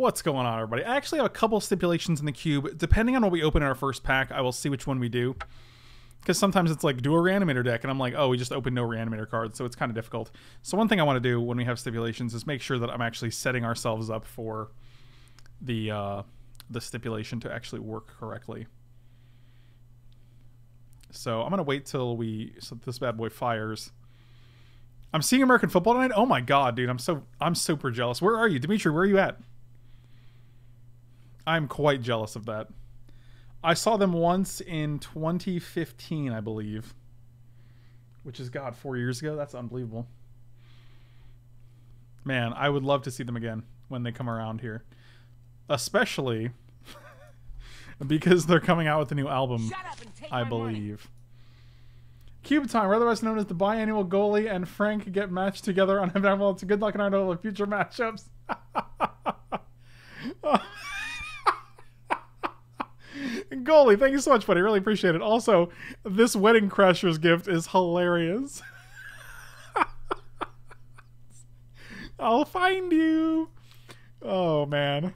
What's going on, everybody? I actually have a couple stipulations in the cube. Depending on what we open in our first pack, I will see which one we do. Because sometimes it's like, do a reanimator deck, and I'm like, oh, we just opened no reanimator cards, so it's kind of difficult. So one thing I want to do when we have stipulations is make sure that I'm actually setting ourselves up for the stipulation to actually work correctly. So I'm going to wait till so this bad boy fires. I'm seeing American football tonight? Oh my god, dude, I'm super jealous. Where are you? Dimitri, where are you at? I'm quite jealous of that. I saw them once in 2015, I believe. Which is, god, 4 years ago? That's unbelievable. Man, I would love to see them again when they come around here. Especially because they're coming out with a new album, I believe. Cube Time, or otherwise known as the biannual goalie and Frank get matched together on Time Walk. Good luck in our future matchups. Goalie, thank you so much, buddy. Really appreciate it. Also, this Wedding Crashers gift is hilarious. I'll find you. Oh, man.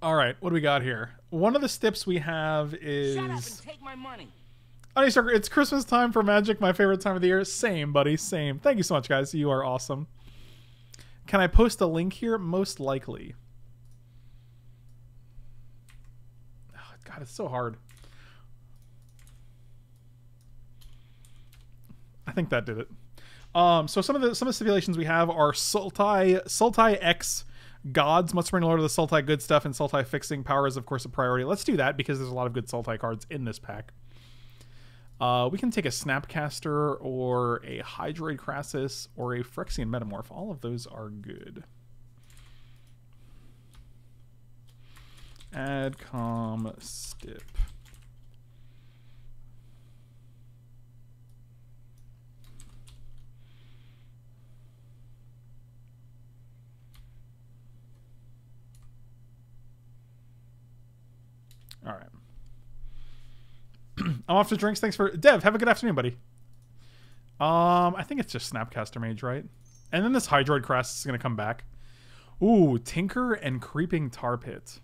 All right, what do we got here? One of the stips we have is... Shut up and take my money. It's Christmas time for Magic, my favorite time of the year. Same, buddy, same. Thank you so much, guys. You are awesome. Can I post a link here? Most likely. God, it's so hard. I think that did it. So some of the stipulations we have are Sultai X Gods must bring a lot of the Sultai good stuff, and Sultai Fixing Power is of course a priority. Let's do that because there's a lot of good Sultai cards in this pack. We can take a Snapcaster or a Hydroid Crassus or a Phyrexian Metamorph. All of those are good. Adcom stip. All right. I'm off to drinks. Thanks for Dev. Have a good afternoon, buddy. I think it's just Snapcaster Mage, right? And then this Hydroid Crassus is gonna come back. Ooh, Tinker and Creeping Tar Pit.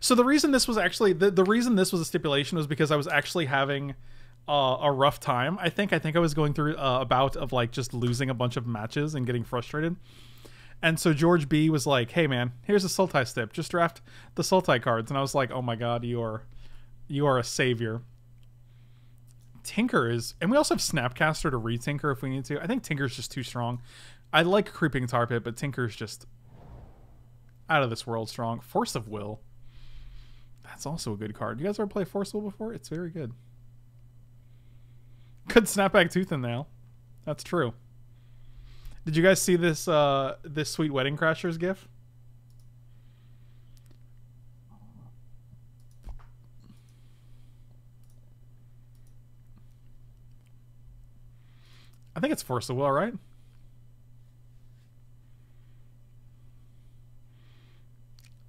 So the reason this was actually the reason this was a stipulation was because I was actually having a rough time. I think I was going through a bout of like just losing a bunch of matches and getting frustrated. And so George B was like, "Hey man, here's a Sultai stip. Just draft the Sultai cards." And I was like, "Oh my god, you are a savior." Tinker is, and we also have Snapcaster to re-Tinker if we need to. I think Tinker's just too strong. I like Creeping Tar Pit, but Tinker's just out of this world strong. Force of Will. That's also a good card. You guys ever play Force of Will before? It's very good. Good snapback tooth in there. That's true. Did you guys see this this sweet Wedding Crashers gif? I think it's Force of Will, right?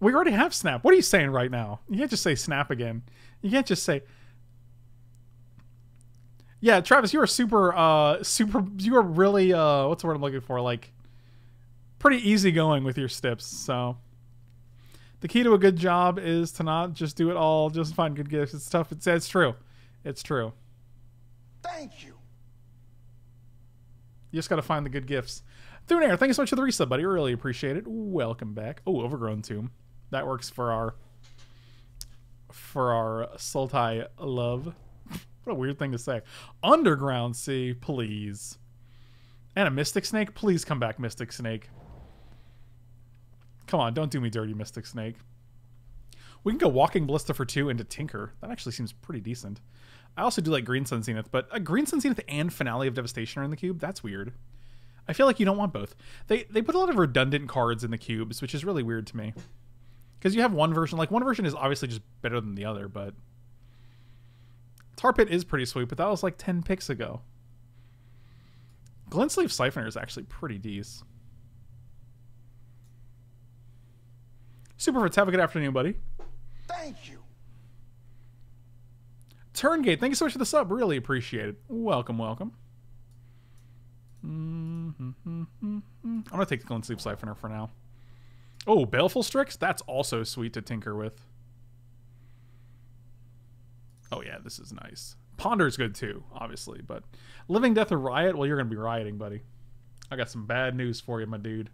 We already have Snap. What are you saying right now? You can't just say Snap again. You can't just say... Yeah, Travis, you are super... You are really... what's the word I'm looking for? Like, pretty easygoing with your stips, so... The key to a good job is to not just do it all, just find good gifts. It's tough. It's true. It's true. Thank you. You just got to find the good gifts. Thunair, thank you so much for the resub, buddy. Really appreciate it. Welcome back. Oh, Overgrown Tomb. That works for our Sultai love. What a weird thing to say. Underground Sea, please. And a Mystic Snake. Please come back, Mystic Snake. Come on, don't do me dirty, Mystic Snake. We can go Walking Ballista for 2 into Tinker. That actually seems pretty decent. I also do like Green Sun Zenith, but a Green Sun Zenith and Finale of Devastation are in the cube. That's weird. I feel like you don't want both. They put a lot of redundant cards in the cubes, which is really weird to me. Because you have one version. Like, one version is obviously just better than the other, but... Tar Pit is pretty sweet, but that was like 10 picks ago. Glint Sleeve Siphoner is actually pretty decent. Superfits, have a good afternoon, buddy. Thank you. Turngate, thank you so much for the sub. Really appreciate it. Welcome, welcome. I'm going to take the Glint Sleeve Siphoner for now. Oh, Baleful Strix? That's also sweet to tinker with. Oh, yeah, this is nice. Ponder's good, too, obviously, but... Living Death or Riot? Well, you're going to be rioting, buddy. I got some bad news for you, my dude.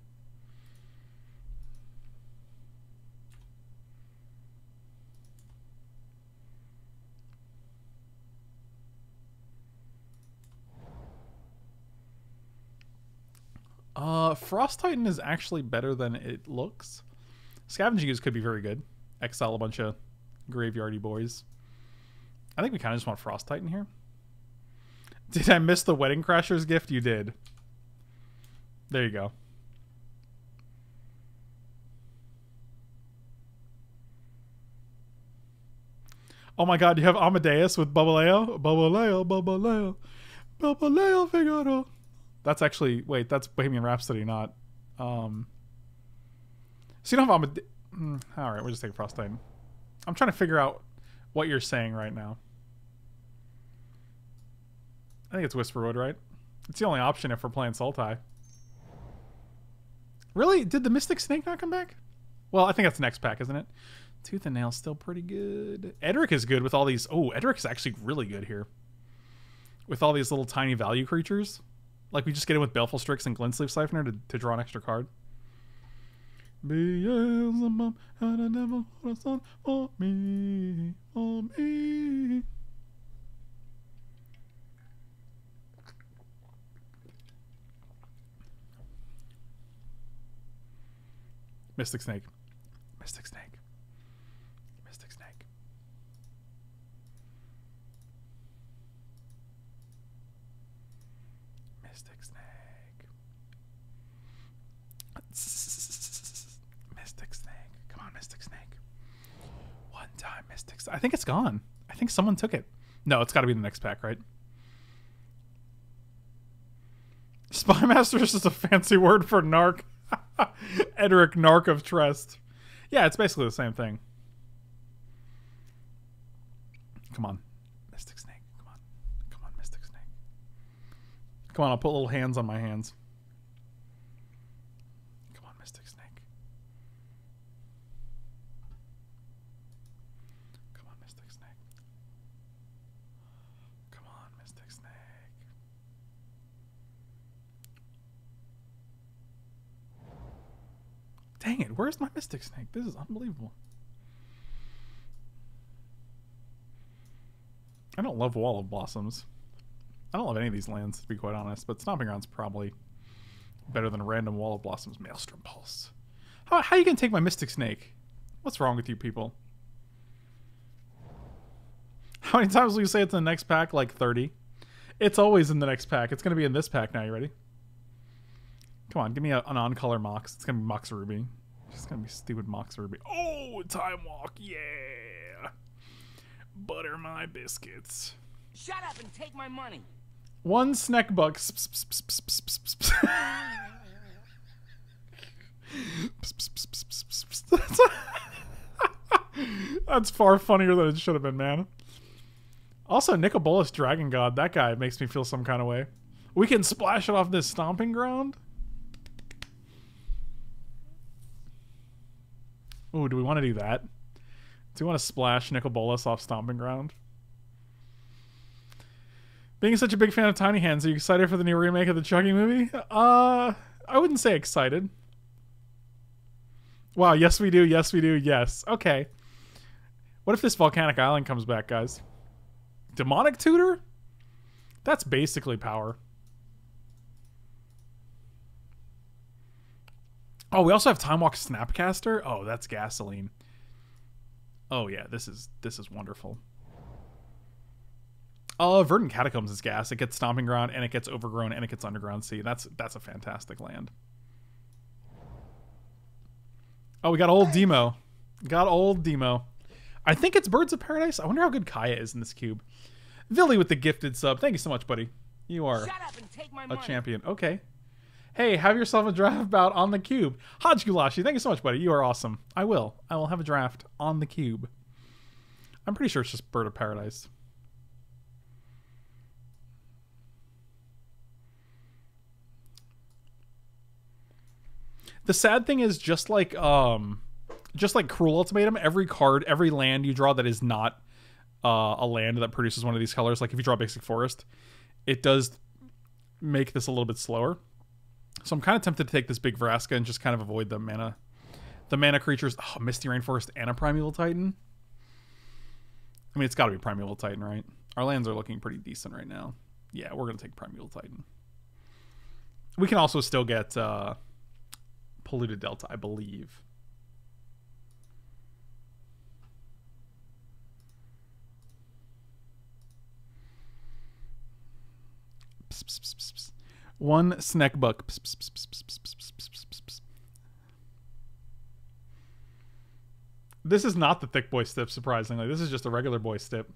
Frost Titan is actually better than it looks. Scavenging Ooze could be very good. Exile a bunch of graveyardy boys. I think we kind of just want Frost Titan here. Did I miss the Wedding Crashers gift? You did. There you go. Oh my god, you have Amadeus with Babaleo? Babaleo, Babaleo. Babaleo Figaro. That's actually... Wait, that's Bohemian Rhapsody, not... So you don't have Amadeus... Alright, we'll just take Frost Titan. I'm trying to figure out what you're saying right now. I think it's Whisperwood, right? It's the only option if we're playing Sultai. Really? Did the Mystic Snake not come back? Well, I think that's the next pack, isn't it? Tooth and Nail's still pretty good. Edric is good with all these... Oh, Edric's actually really good here. With all these little tiny value creatures. Like, we just get in with Baleful Strix and Glint Sleeve Siphoner to draw an extra card. Beelzebub had a devil for a son for me, for me. Mystic Snake. Mystic Snake. Mystic Snake. Mystic Snake. Mystic Snake. Come on, Mystic Snake. One time, Mystic Snake. I think it's gone. I think someone took it. No, it's got to be the next pack, right? Spymaster is just a fancy word for narc. Edric, narc of Trest. Yeah, it's basically the same thing. Come on. Mystic Snake. Come on. Come on, Mystic Snake. Come on, I'll put little hands on my hands. Come on, Mystic Snake. Come on, Mystic Snake. Come on, Mystic Snake. Dang it, where's my Mystic Snake? This is unbelievable. I don't love Wall of Blossoms. I don't love any of these lands, to be quite honest, but Stomping Ground's probably better than a random Wall of Blossoms. Maelstrom Pulse. How are you going to take my Mystic Snake? What's wrong with you people? How many times will you say it's in the next pack? Like 30. It's always in the next pack. It's going to be in this pack now. You ready? Come on, give me an on-color Mox. It's going to be Mox Ruby. It's going to be stupid Mox Ruby. Oh, Time Walk, yeah! Butter my biscuits. Shut up and take my money. One snack buck. That's far funnier than it should have been, man. Also, Nicol Bolas, Dragon God. That guy makes me feel some kind of way. We can splash it off this Stomping Ground? Oh, do we want to do that? Do we want to splash Nicol Bolas off Stomping Ground? Being such a big fan of Tiny Hands, are you excited for the new remake of the Chucky movie? I wouldn't say excited. Wow, yes we do, yes we do, yes. Okay. What if this Volcanic Island comes back, guys? Demonic Tutor? That's basically power. Oh, we also have Time Walk Snapcaster. Oh, that's gasoline. Oh yeah, this is wonderful. Verdant Catacombs is gas. It gets Stomping Ground and it gets Overgrown and it gets Underground Sea. That's a fantastic land. Oh, we got old Demo. Got old Demo. I think it's Birds of Paradise. I wonder how good Kaya is in this cube. Villy with the gifted sub. Thank you so much, buddy. You are a champion. Okay. Hey, have yourself a draft bout on the cube. Hodge Goulashi, thank you so much, buddy. You are awesome. I will. I will have a draft on the cube. I'm pretty sure it's just Bird of Paradise. The sad thing is, just like Cruel Ultimatum, every card, every land you draw that is not a land that produces one of these colors, like if you draw Basic Forest, it does make this a little bit slower. So I'm kind of tempted to take this Big Vraska and just kind of avoid the mana creatures. Oh, Misty Rainforest and a Primeval Titan. I mean, it's got to be Primeval Titan, right? Our lands are looking pretty decent right now. Yeah, we're going to take Primeval Titan. We can also still get Polluted Delta, I believe. Pss, pss, pss, pss, pss. One Sneckbuck. Pss, pss, pss, pss, pss, pss, pss, pss, pss. This is not the thick boy stip, surprisingly. This is just a regular boy stip.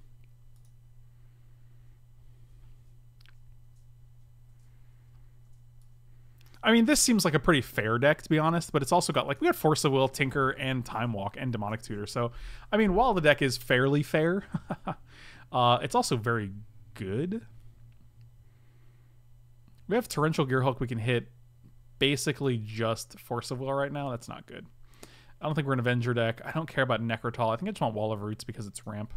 I mean, this seems like a pretty fair deck, to be honest, but it's also got, like, we got Force of Will, Tinker, and Time Walk, and Demonic Tutor. So, I mean, while the deck is fairly fair, it's also very good. We have Torrential Gearhulk. We can hit basically just Force of Will right now. That's not good. I don't think we're an Avenger deck. I don't care about Necrotal. I think I just want Wall of Roots because it's ramp.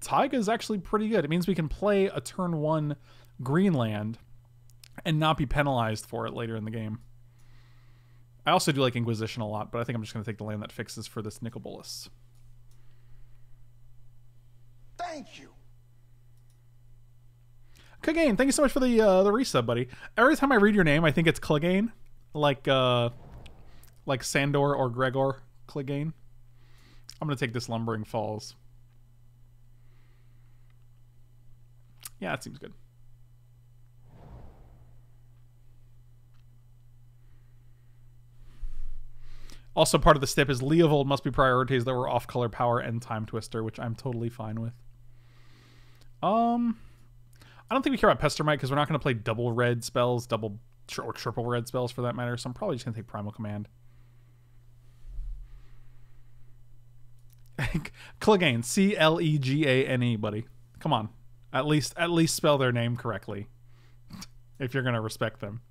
Taiga is actually pretty good. It means we can play a turn one Greenland and not be penalized for it later in the game. I also do like Inquisition a lot, but I think I'm just going to take the land that fixes for this Nicol Bolas. Thank you. Clegane, thank you so much for the resub, buddy. Every time I read your name, I think it's Clegane. Like Sandor or Gregor Clegane. I'm going to take this Lumbering Falls. Yeah, that seems good. Also, part of the stip is Leovold must be prioritized. There were off-color power and Time Twister, which I'm totally fine with. I don't think we care about Pestermite because we're not going to play double red spells, or triple red spells for that matter. So I'm probably just going to take Primal Command. Clegane, C-L-E-G-A-N-E, buddy. Come on, at least spell their name correctly if you're going to respect them.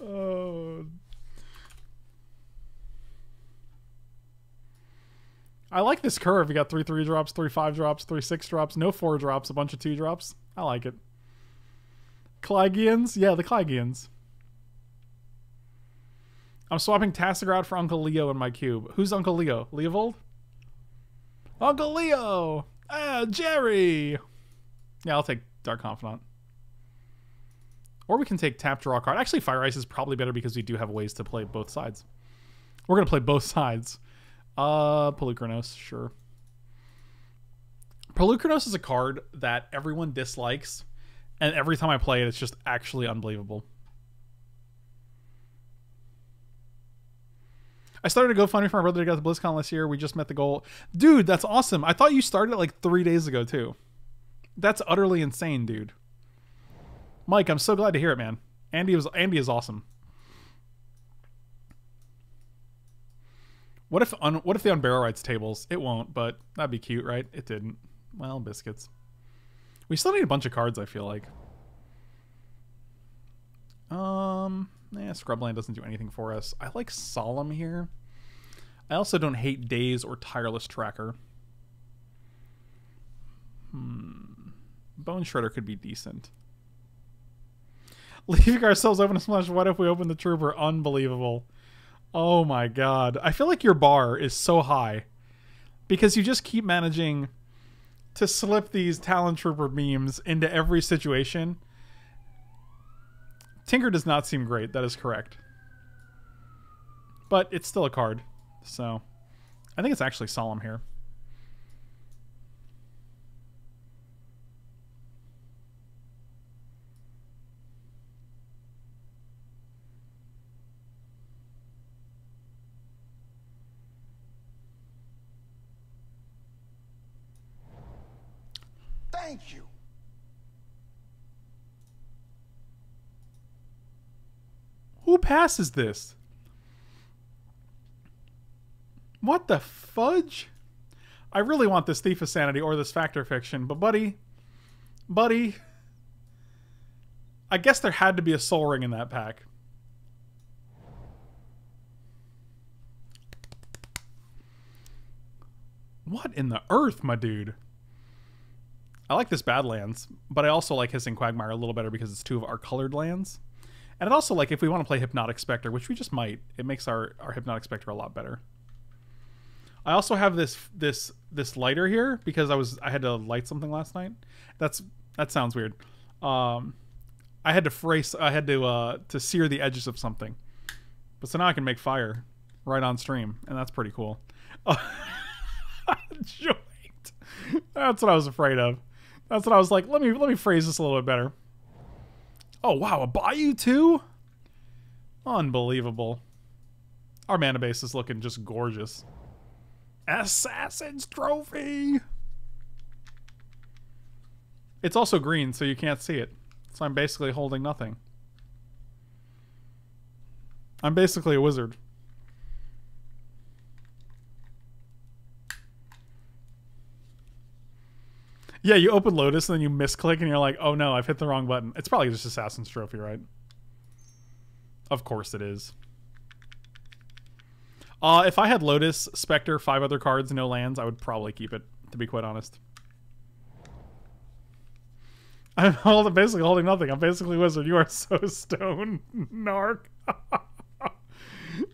Oh. I like this curve. You got 3-3 drops, 3-5 drops, 3-6 drops, no 4 drops, a bunch of 2 drops. I like it. Cleganeans? Yeah, the Cleganeans. I'm swapping Tassagrad for Uncle Leo in my cube. Who's Uncle Leo? Leovold? Uncle Leo! Ah, Jerry! Yeah, I'll take Dark Confidant. Or we can take tap, draw a card. Actually, Fire Ice is probably better because we do have ways to play both sides. We're going to play both sides. Polukranos, sure. Polukranos is a card that everyone dislikes, and every time I play it, it's just actually unbelievable. I started a GoFundMe for my brother to get to BlizzCon last year. We just met the goal. Dude, that's awesome. I thought you started it like 3 days ago, too. That's utterly insane, dude. Mike, I'm so glad to hear it, man. Andy is awesome. What if the Unbarrow Rights tables? It won't, but that'd be cute, right? It didn't. Well, biscuits. We still need a bunch of cards, I feel like. Yeah, Scrubland doesn't do anything for us. I like Solemn here. I also don't hate Daze or Tireless Tracker. Bone Shredder could be decent. Leaving ourselves open to splash. What if we open the Trooper? Unbelievable. Oh my god. I feel like your bar is so high because you just keep managing to slip these Talon Trooper memes into every situation. Tinker does not seem great. That is correct. But it's still a card. So I think it's actually Solemn here. Thank you. Who passes this? What the fudge? I really want this Thief of Sanity or this Factor Fiction, but buddy, I guess there had to be a Soul Ring in that pack. What in the earth, my dude? I like this Badlands, but I also like Hissing Quagmire a little better because it's two of our colored lands. And I'd also like, if we want to play Hypnotic Spectre, which we just might, it makes our Hypnotic Spectre a lot better. I also have this lighter here because I had to light something last night. That sounds weird. I had to sear the edges of something. But so now I can make fire right on stream, and that's pretty cool. Joint. That's what I was afraid of. That's what I was like, let me phrase this a little bit better. Oh wow, a Bayou too? Unbelievable. Our mana base is looking just gorgeous. Assassin's Trophy! It's also green, so you can't see it. So I'm basically holding nothing. I'm basically a wizard. Yeah, you open Lotus and then you misclick and you're like, oh no, I've hit the wrong button. It's probably just Assassin's Trophy, right? Of course it is. If I had Lotus, Spectre, 5 other cards, no lands, I would probably keep it, to be quite honest. I'm basically holding nothing. I'm basically a wizard. You are so stoned, narc.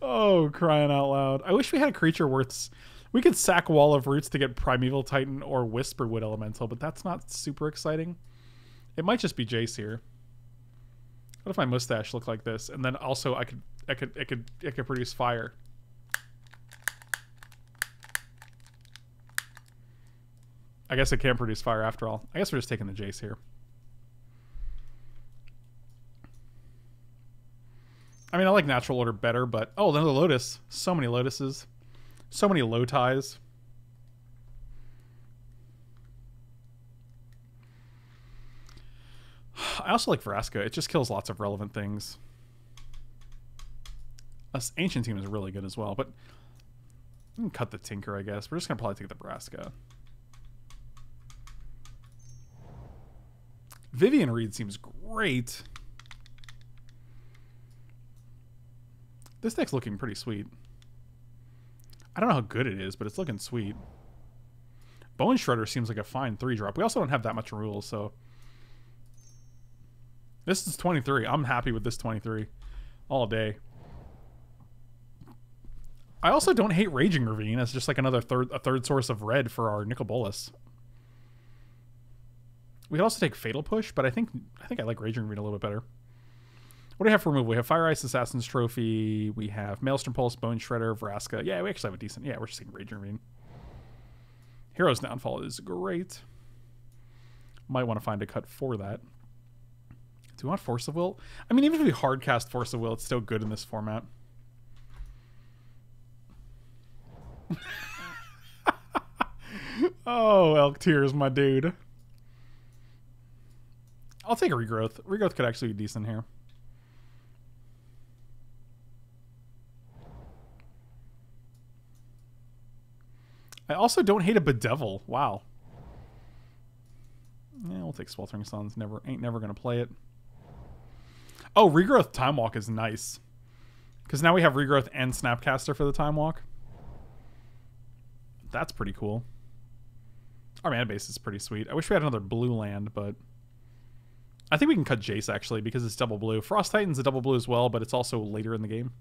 Oh, crying out loud. I wish we had a creature worth... We could sack Wall of Roots to get Primeval Titan or Whisperwood Elemental, but that's not super exciting. It might just be Jace here. What if my mustache looked like this? And then also I could produce fire. I guess it can produce fire after all. I guess we're just taking the Jace here. I mean, I like Natural Order better, but... Oh, another Lotus. So many Lotuses. So many low ties. I also like Vraska. It just kills lots of relevant things. This Ancient Team is really good as well, but... We can cut the Tinker, I guess. We're just going to probably take the Vraska. Vivian Reed seems great. This deck's looking pretty sweet. I don't know how good it is, but it's looking sweet. Bone Shredder seems like a fine 3-drop. We also don't have that much rules, so... This is 23. I'm happy with this 23. All day. I also don't hate Raging Ravine. It's just like another third source of red for our Nicol Bolas. We could also take Fatal Push, but I think I like Raging Ravine a little bit better. What do we have for removal? We have Fire Ice, Assassin's Trophy. We have Maelstrom Pulse, Bone Shredder, Vraska. Yeah, we actually have a decent... Yeah, we're just taking Raging Ravine. Hero's Downfall is great. Might want to find a cut for that. Do we want Force of Will? I mean, even if we hard cast Force of Will, it's still good in this format. Oh, Elk Tears, my dude. I'll take a Regrowth. Regrowth could actually be decent here. I also don't hate a Bedevil. Wow. Yeah, we'll take Sweltering Suns. Ain't never gonna play it. Oh, Regrowth Time Walk is nice. Because now we have Regrowth and Snapcaster for the Time Walk. That's pretty cool. Our mana base is pretty sweet. I wish we had another blue land, but... I think we can cut Jace, actually, because it's double blue. Frost Titan's a double blue as well, but it's also later in the game.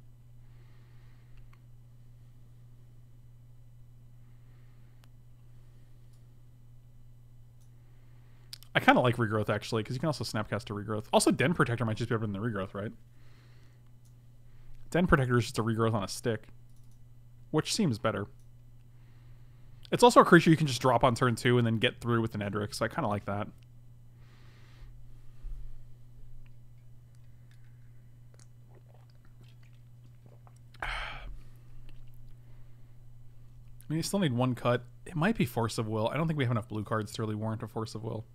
I kind of like Regrowth, actually, because you can also Snapcast to Regrowth. Also, Den Protector might just be better than the Regrowth, right? Den Protector is just a Regrowth on a stick, which seems better. It's also a creature you can just drop on turn 2 and then get through with an Edric, so I kind of like that. I mean, you still need one cut. It might be Force of Will. I don't think we have enough blue cards to really warrant a Force of Will.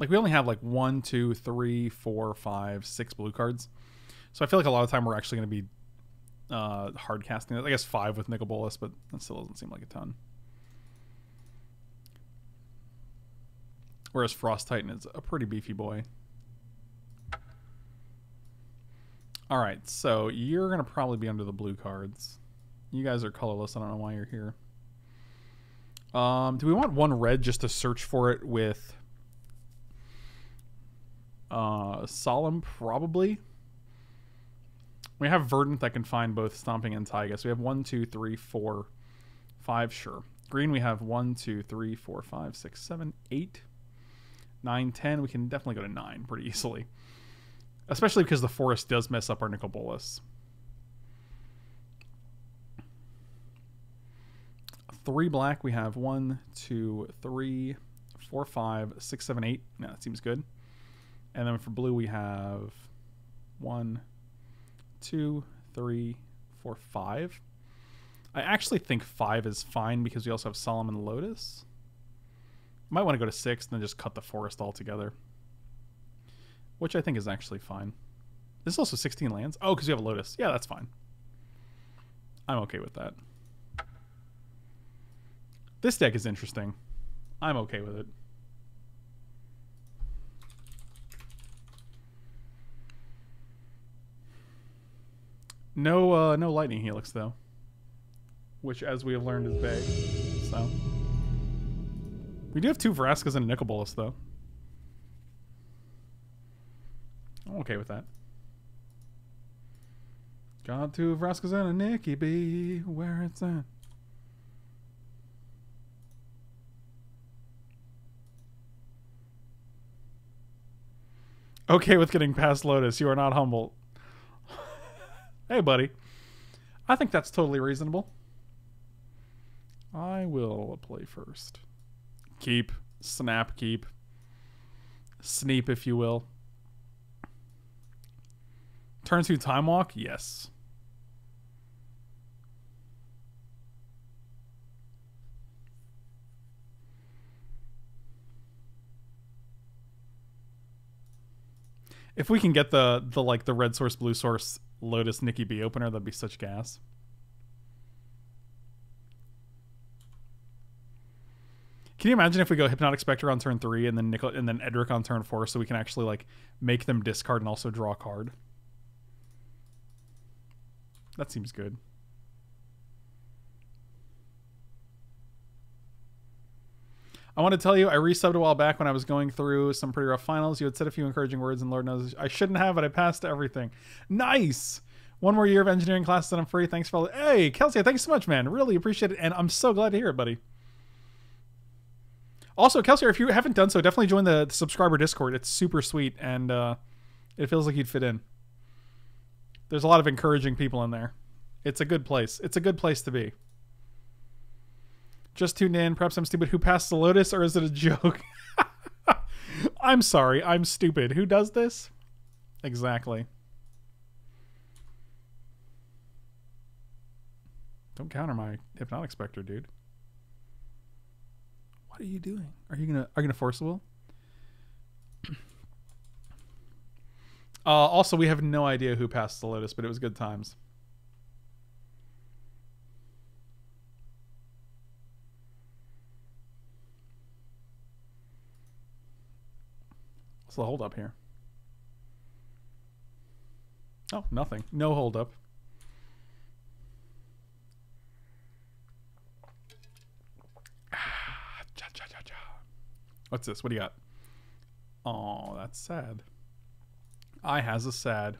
Like, we only have, like, 1, 2, 3, 4, 5, 6 blue cards. So I feel like a lot of time we're actually going to be hard casting it. I guess 5 with Nicol Bolas, but that still doesn't seem like a ton. Whereas Frost Titan is a pretty beefy boy. Alright, so you're going to probably be under the blue cards. You guys are colorless. I don't know why you're here. Do we want one red just to search for it with Solemn? Probably. We have Verdant that can find both Stomping and Tygus. We have 1, 2, 3, 4, 5, sure. Green, we have 1, 2, 3, 4, 5, 6, 7, 8, 9, 10. We can definitely go to 9 pretty easily. Especially because the forest does mess up our Nicol Bolas. 3 black, we have 1, 2, 3, 4, 5, 6, 7, 8. Yeah, that seems good. And then for blue, we have 1, 2, 3, 4, 5. I actually think 5 is fine because we also have Solemn and Lotus. Might want to go to 6 and then just cut the forest altogether, which I think is actually fine. This is also 16 lands. Oh, because we have a Lotus. Yeah, that's fine. I'm okay with that. This deck is interesting. I'm okay with it. No, no Lightning Helix though, which, as we have learned, is big. So we do have 2 Verascas and a Nicol Bolas though. I'm okay with that. Got 2 Verascas and a Nicky B. Where it's at. Okay with getting past Lotus. You are not humble. Hey, buddy. I think that's totally reasonable. I will play first. Keep. Snap keep. Sneep, if you will. Turn 2 Time Walk? Yes. If we can get the like the red source, blue source, Lotus, Nicky B opener, that'd be such gas. Can you imagine if we go Hypnotic Spectre on turn 3 and then Edric on turn 4, so we can actually like make them discard and also draw a card? That seems good. I want to tell you, I resubbed a while back when I was going through some pretty rough finals. You had said a few encouraging words, and Lord knows I shouldn't have, but I passed everything. Nice! 1 more year of engineering classes and I'm free. Thanks for all... Hey, Kelsey, thanks so much, man. Really appreciate it, and I'm so glad to hear it, buddy. Also, Kelsey, if you haven't done so, definitely join the subscriber Discord. It's super sweet, and it feels like you'd fit in. There's a lot of encouraging people in there. It's a good place. It's a good place to be. Just tuned in. Perhaps I'm stupid. Who passed the Lotus, or is it a joke? I'm sorry. I'm stupid. Who does this? Exactly. Don't counter my Hypnotic Spectre, dude. What are you doing? Are you gonna Force of Will? Also, we have no idea who passed the Lotus, but it was good times. What's the hold up here? Oh, nothing. No hold up. Ah, cha cha cha cha. What's this? What do you got? Oh, that's sad. I has a sad.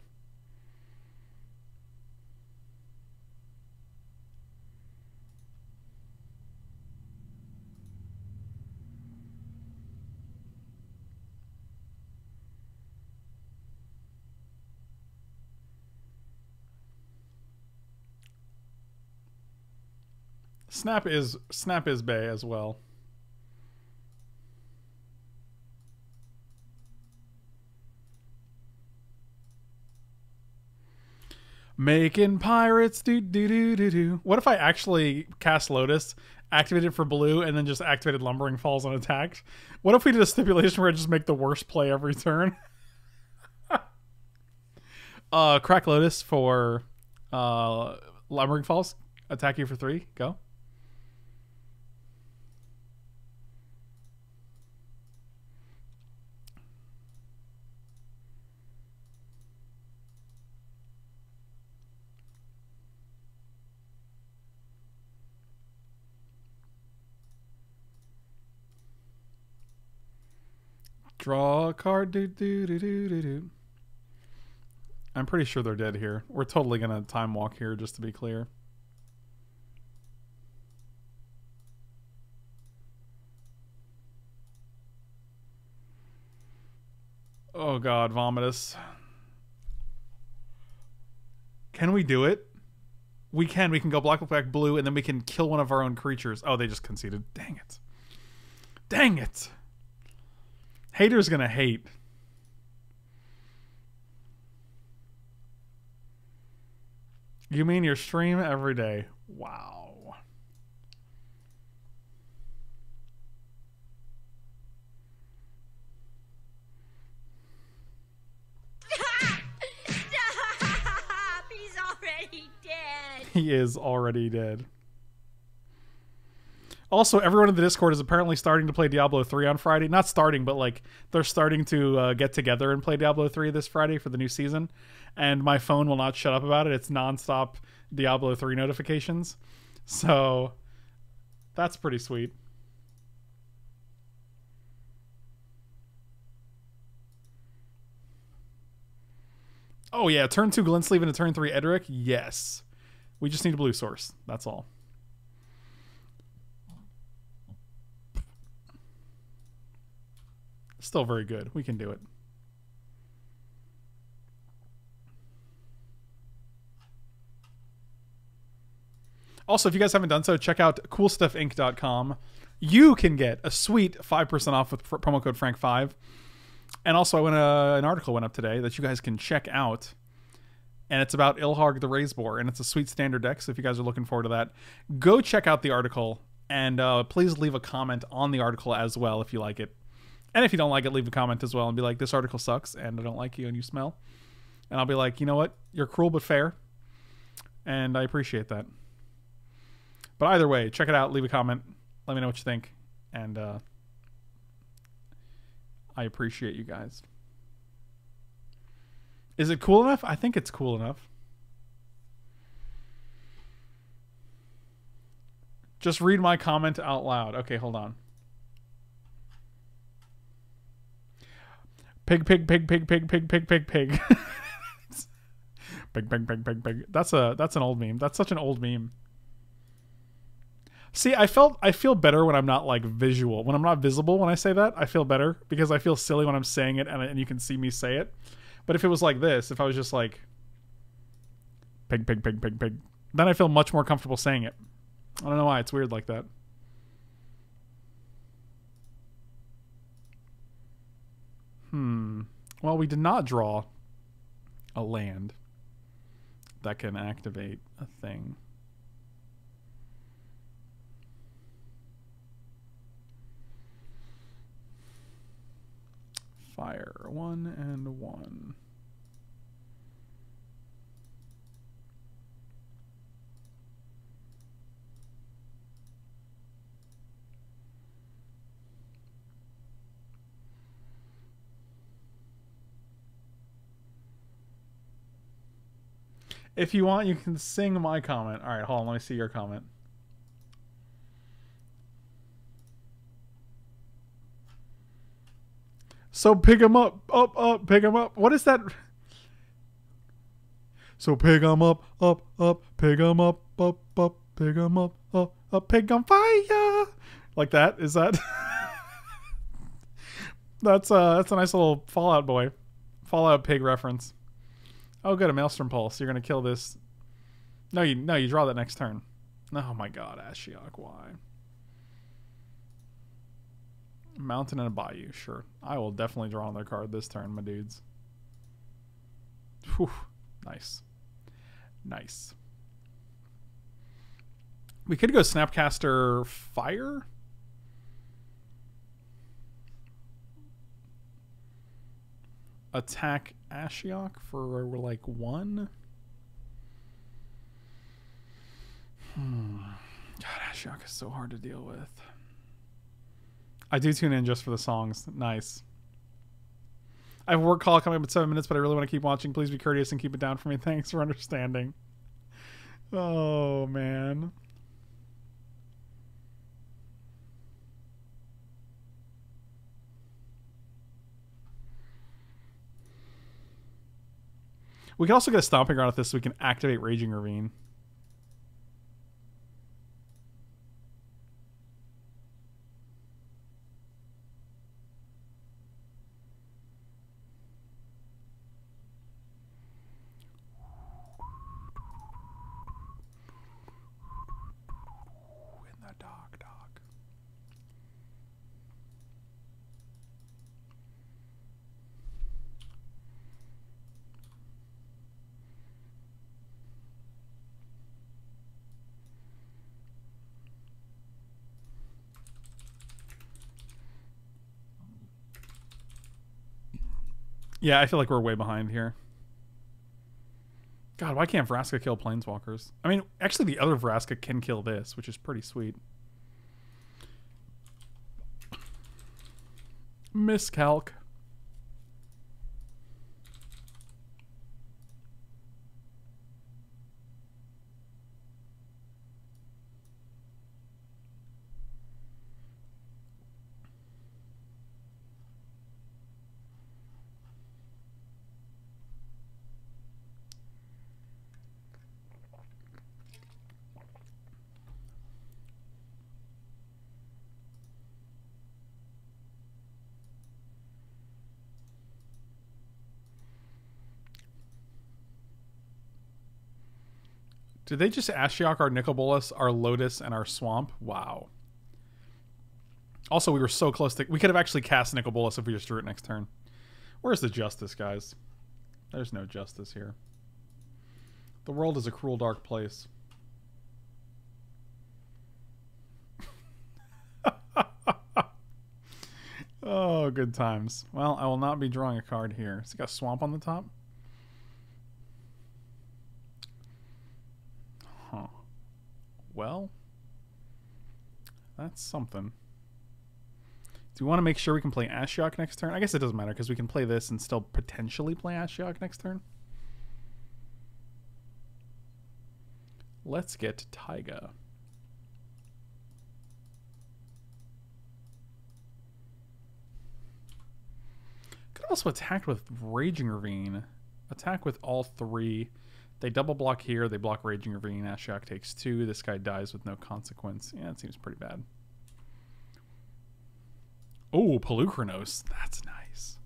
Snap is bae as well. Making pirates do do do do do. What if I actually cast Lotus, activated for blue, and then just activated Lumbering Falls on attack? What if we did a stipulation where I just make the worst play every turn? Crack Lotus for Lumbering Falls, attack you for 3. Go. Draw a card. I'm pretty sure they're dead here. We're totally gonna time walk here, just to be clear. Oh god, Vomitus. Can we do it? We can. We can go black blue, and then we can kill one of our own creatures. Oh, they just conceded. Dang it. Dang it. Haters gonna hate. You mean your stream every day? Wow. Stop! Stop! He's already dead. He is already dead. Also, everyone in the Discord is apparently starting to play Diablo 3 on Friday. Not starting, but like they're starting to get together and play Diablo 3 this Friday for the new season. And my phone will not shut up about it. It's nonstop Diablo 3 notifications. So that's pretty sweet. Oh yeah, turn 2 Glint Sleeve into turn 3 Edric. Yes. We just need a blue source. That's all. Still very good. We can do it. Also, if you guys haven't done so, check out coolstuffinc.com. You can get a sweet 5% off with promo code Frank5. And also, an article went up today that you guys can check out. And it's about Ilharg the Razebore. And it's a sweet standard deck, so if you guys are looking forward to that, go check out the article. And please leave a comment on the article as well if you like it. And if you don't like it, leave a comment as well and be like, this article sucks and I don't like you and you smell. And I'll be like, you know what? You're cruel but fair. And I appreciate that. But either way, check it out. Leave a comment. Let me know what you think. And I appreciate you guys. Is it cool enough? I think it's cool enough. Just read my comment out loud. Okay, hold on. Pig. Pig. That's an old meme. That's such an old meme. See, I feel better when I'm not like visual. When I'm not visible when I say that, I feel better because I feel silly when I'm saying it and you can see me say it. But if it was like this, if I was just like pig, then I feel much more comfortable saying it. I don't know why, it's weird like that. Well, we did not draw a land that can activate a thing. Fire 1/1. If you want, you can sing my comment. All right, hold on. Let me see your comment. So pick him up, pick him up. What is that? So pick him up, pick him up, pick him up, pig on fire. Like that? Is that? That's a nice little Fallout Boy, Fallout Pig reference. Oh, good, a Maelstrom Pulse. You're going to kill this. No, you draw that next turn. Oh my god, Ashiok, why? Mountain and a Bayou, sure. I will definitely draw another card this turn, my dudes. Whew, nice. Nice. We could go Snapcaster Fire? Attack Ashiok for like 1. Shock is so hard to deal with. I do tune in just for the songs. Nice. I have a work call coming up in 7 minutes, but I really want to keep watching. Please be courteous and keep it down for me. Thanks for understanding. Oh, man. We can also get a Stomping Ground with this so we can activate Raging Ravine. Yeah, I feel like we're way behind here. God, why can't Vraska kill Planeswalkers? I mean, actually the other Vraska can kill this, which is pretty sweet. Miscalc. Did they just Ashiok our Nicol Bolas, our Lotus, and our Swamp? Wow. Also, we were so close to... We could have actually cast Nicol Bolas if we just drew it next turn. Where's the justice, guys? There's no justice here. The world is a cruel, dark place. Oh, good times. Well, I will not be drawing a card here. Has it got Swamp on the top? Well, that's something. Do we want to make sure we can play Ashiok next turn? I guess it doesn't matter because we can play this and still potentially play Ashiok next turn. Let's get Taiga. Could also attack with Raging Ravine. Attack with all three. They double block here. They block Raging Ravine. Ashiok takes 2. This guy dies with no consequence. Yeah, it seems pretty bad. Oh, Polukranos. That's nice.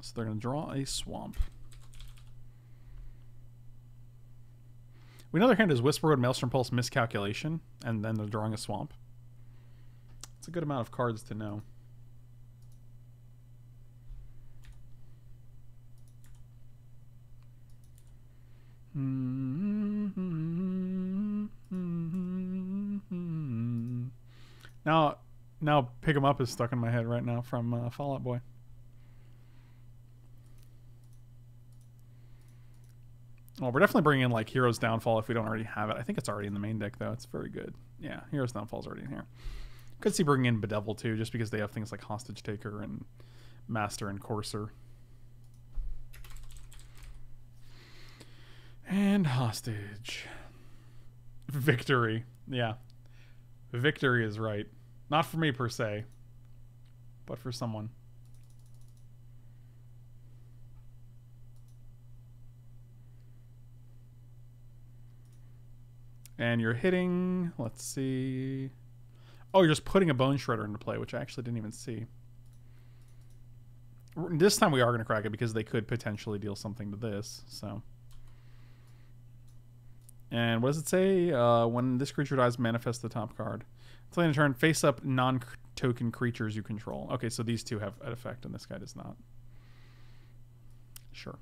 So they're going to draw a Swamp. We know their hand is Whisperwood, Maelstrom Pulse, Miscalculation, and then they're drawing a Swamp. It's a good amount of cards to know. Now Pick 'Em Up is stuck in my head right now from Fall Out Boy. Well, we're definitely bringing in like Hero's Downfall if we don't already have it. I think it's already in the main deck though. It's very good. Yeah, Hero's Downfall is already in here. Could see bringing in Bedevil too, just because they have things like Hostage Taker and Master and Courser. And Hostage. Victory. Yeah. Victory is right. Not for me per se, but for someone. And you're hitting, let's see. Oh, you're just putting a Bone Shredder into play, which I actually didn't even see. This time we are going to crack it because they could potentially deal something to this. So, and what does it say? When this creature dies, manifest the top card. Until end of turn, face up non-token creatures you control. Okay, so these two have an effect, and this guy does not. Sure.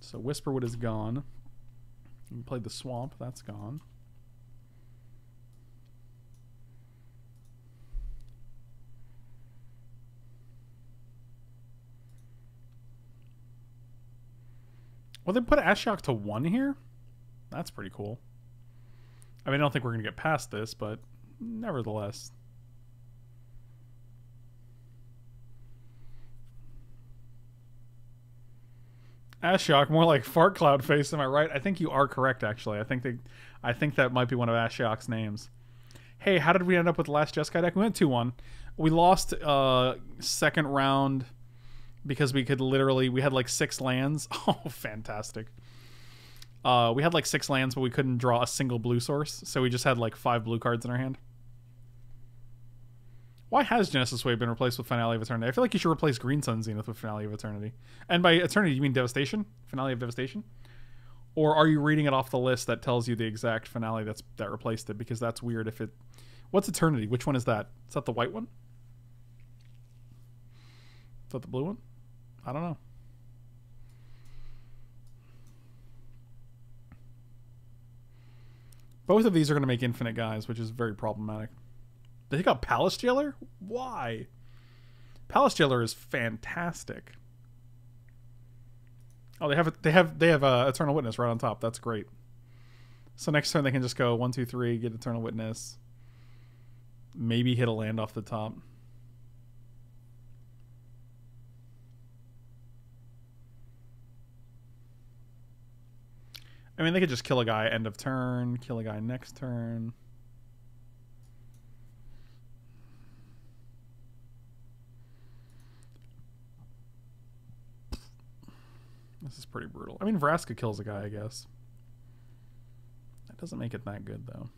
So Whisperwood is gone. You played the Swamp, that's gone. Well, they put Ashiok to 1 here? That's pretty cool. I mean, I don't think we're going to get past this, but nevertheless. Ashiok, more like Fart Cloud Face, am I right? I think you are correct, actually. I think that might be one of Ashiok's names. Hey, how did we end up with the last Jeskai deck? We went 2-1. We lost second round because we could literally... We had like 6 lands. Oh, fantastic. We had like 6 lands, but we couldn't draw a single blue source. So we just had like 5 blue cards in our hand. Why has Genesis Wave been replaced with Finale of Eternity? I feel like you should replace Green Sun Zenith with Finale of Eternity. And by Eternity, you mean Devastation? Finale of Devastation? Or are you reading it off the list that tells you the exact finale that replaced it? Because that's weird if it... What's Eternity? Which one is that? Is that the white one? Is that the blue one? I don't know. Both of these are going to make infinite guys, which is very problematic. They got Palace Jailer? Why? Palace Jailer is fantastic. Oh, they have Eternal Witness right on top. That's great. So next turn they can just go 1, 2, 3, get Eternal Witness. Maybe hit a land off the top. I mean, they could just kill a guy end of turn, kill a guy next turn. This is pretty brutal. I mean, Vraska kills a guy, I guess. That doesn't make it that good, though.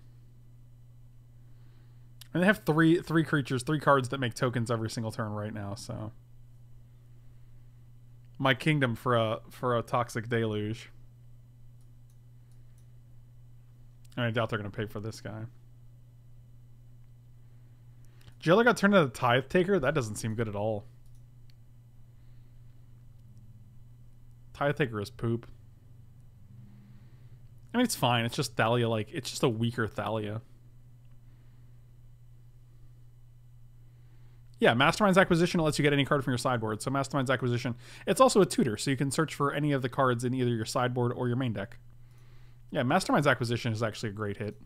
And they have three creatures, 3 cards that make tokens every single turn right now, so... My Kingdom for a Toxic Deluge. I doubt they're going to pay for this guy. Jailer got turned into the Tithe Taker? That doesn't seem good at all. Tithe Taker is poop. I mean, it's fine. It's just Thalia, like, it's just a weaker Thalia. Yeah, Mastermind's Acquisition lets you get any card from your sideboard. So Mastermind's Acquisition, it's also a tutor, so you can search for any of the cards in either your sideboard or your main deck. Yeah, Mastermind's Acquisition is actually a great hit.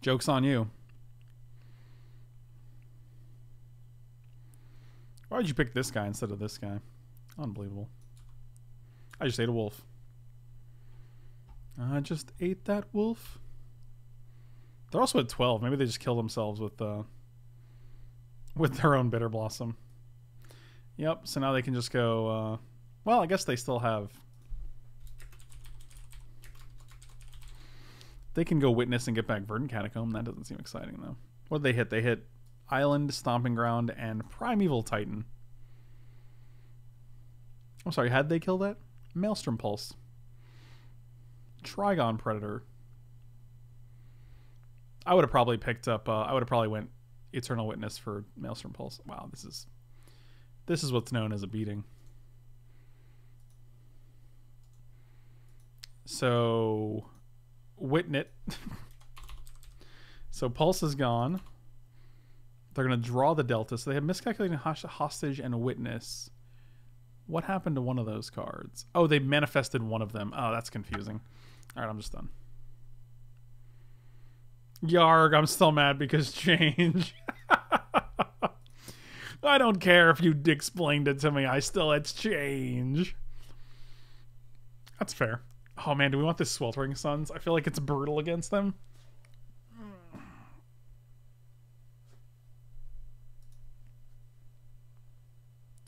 Joke's on you. Why would you pick this guy instead of this guy? Unbelievable. I just ate a wolf. I just ate that wolf. They're also at 12. Maybe they just kill themselves with their own Bitter Blossom. Yep, so now they can just go... well, I guess they still have... They can go Witness and get back Verdant Catacomb. That doesn't seem exciting, though. What did they hit? They hit... Island, Stomping Ground, and Primeval Titan. I'm sorry, how'd they kill that? Maelstrom Pulse. Trigon Predator. I would have probably picked up... I would have probably went Eternal Witness for Maelstrom Pulse. Wow, this is what's known as a beating. So... Witnit. So Pulse is gone. They're going to draw the Delta. So they have Miscalculating Hostage and Witness. What happened to one of those cards? Oh, they manifested one of them. Oh, that's confusing. All right, I'm just done. Yarg, I'm still mad because change. I don't care if you explained it to me. I still, it's change. That's fair. Oh, man, do we want this Sweltering Suns? I feel like it's brutal against them.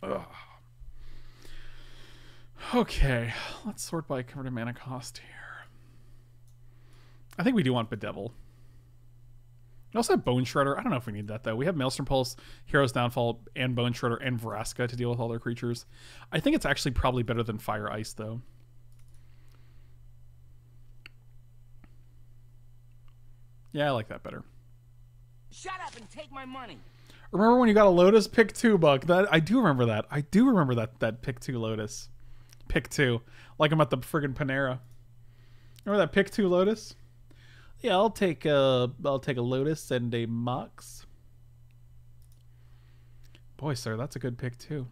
Ugh. Okay, let's sort by converted mana cost here. I think we do want Bedevil. We also have Bone Shredder. I don't know if we need that, though. We have Maelstrom Pulse, Hero's Downfall, and Bone Shredder, and Vraska to deal with all their creatures. I think it's actually probably better than Fire Ice, though. Yeah, I like that better. Shut up and take my money. Remember when you got a Lotus pick 2 buck? That I do remember that. I do remember that pick 2 Lotus. Pick 2. Like I'm at the friggin' Panera. Remember that pick 2 Lotus? Yeah, I'll take a Lotus and a Mox. Boy, sir, that's a good pick too.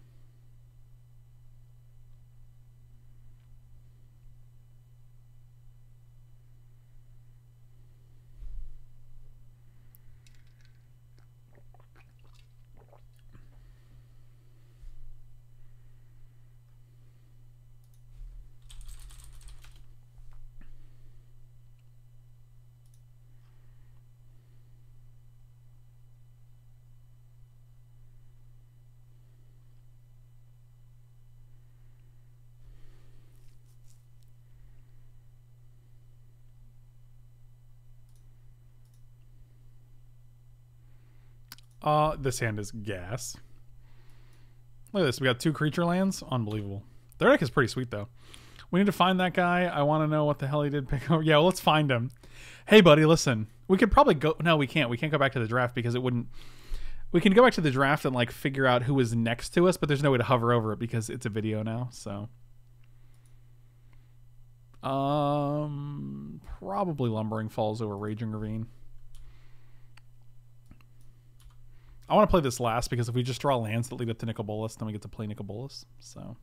This hand is gas. Look at this. We got 2 creature lands. Unbelievable. Their deck is pretty sweet, though. We need to find that guy. I want to know what the hell he did pick over. Yeah, well, let's find him. Hey, buddy, listen. We could probably go... No, we can't. We can't go back to the draft because it wouldn't... We can go back to the draft and, like, figure out who is next to us, but there's no way to hover over it because it's a video now, so... Probably Lumbering Falls over Raging Ravine. I want to play this last because if we just draw lands that lead up to Nicol Bolas, then we get to play Nicol Bolas. So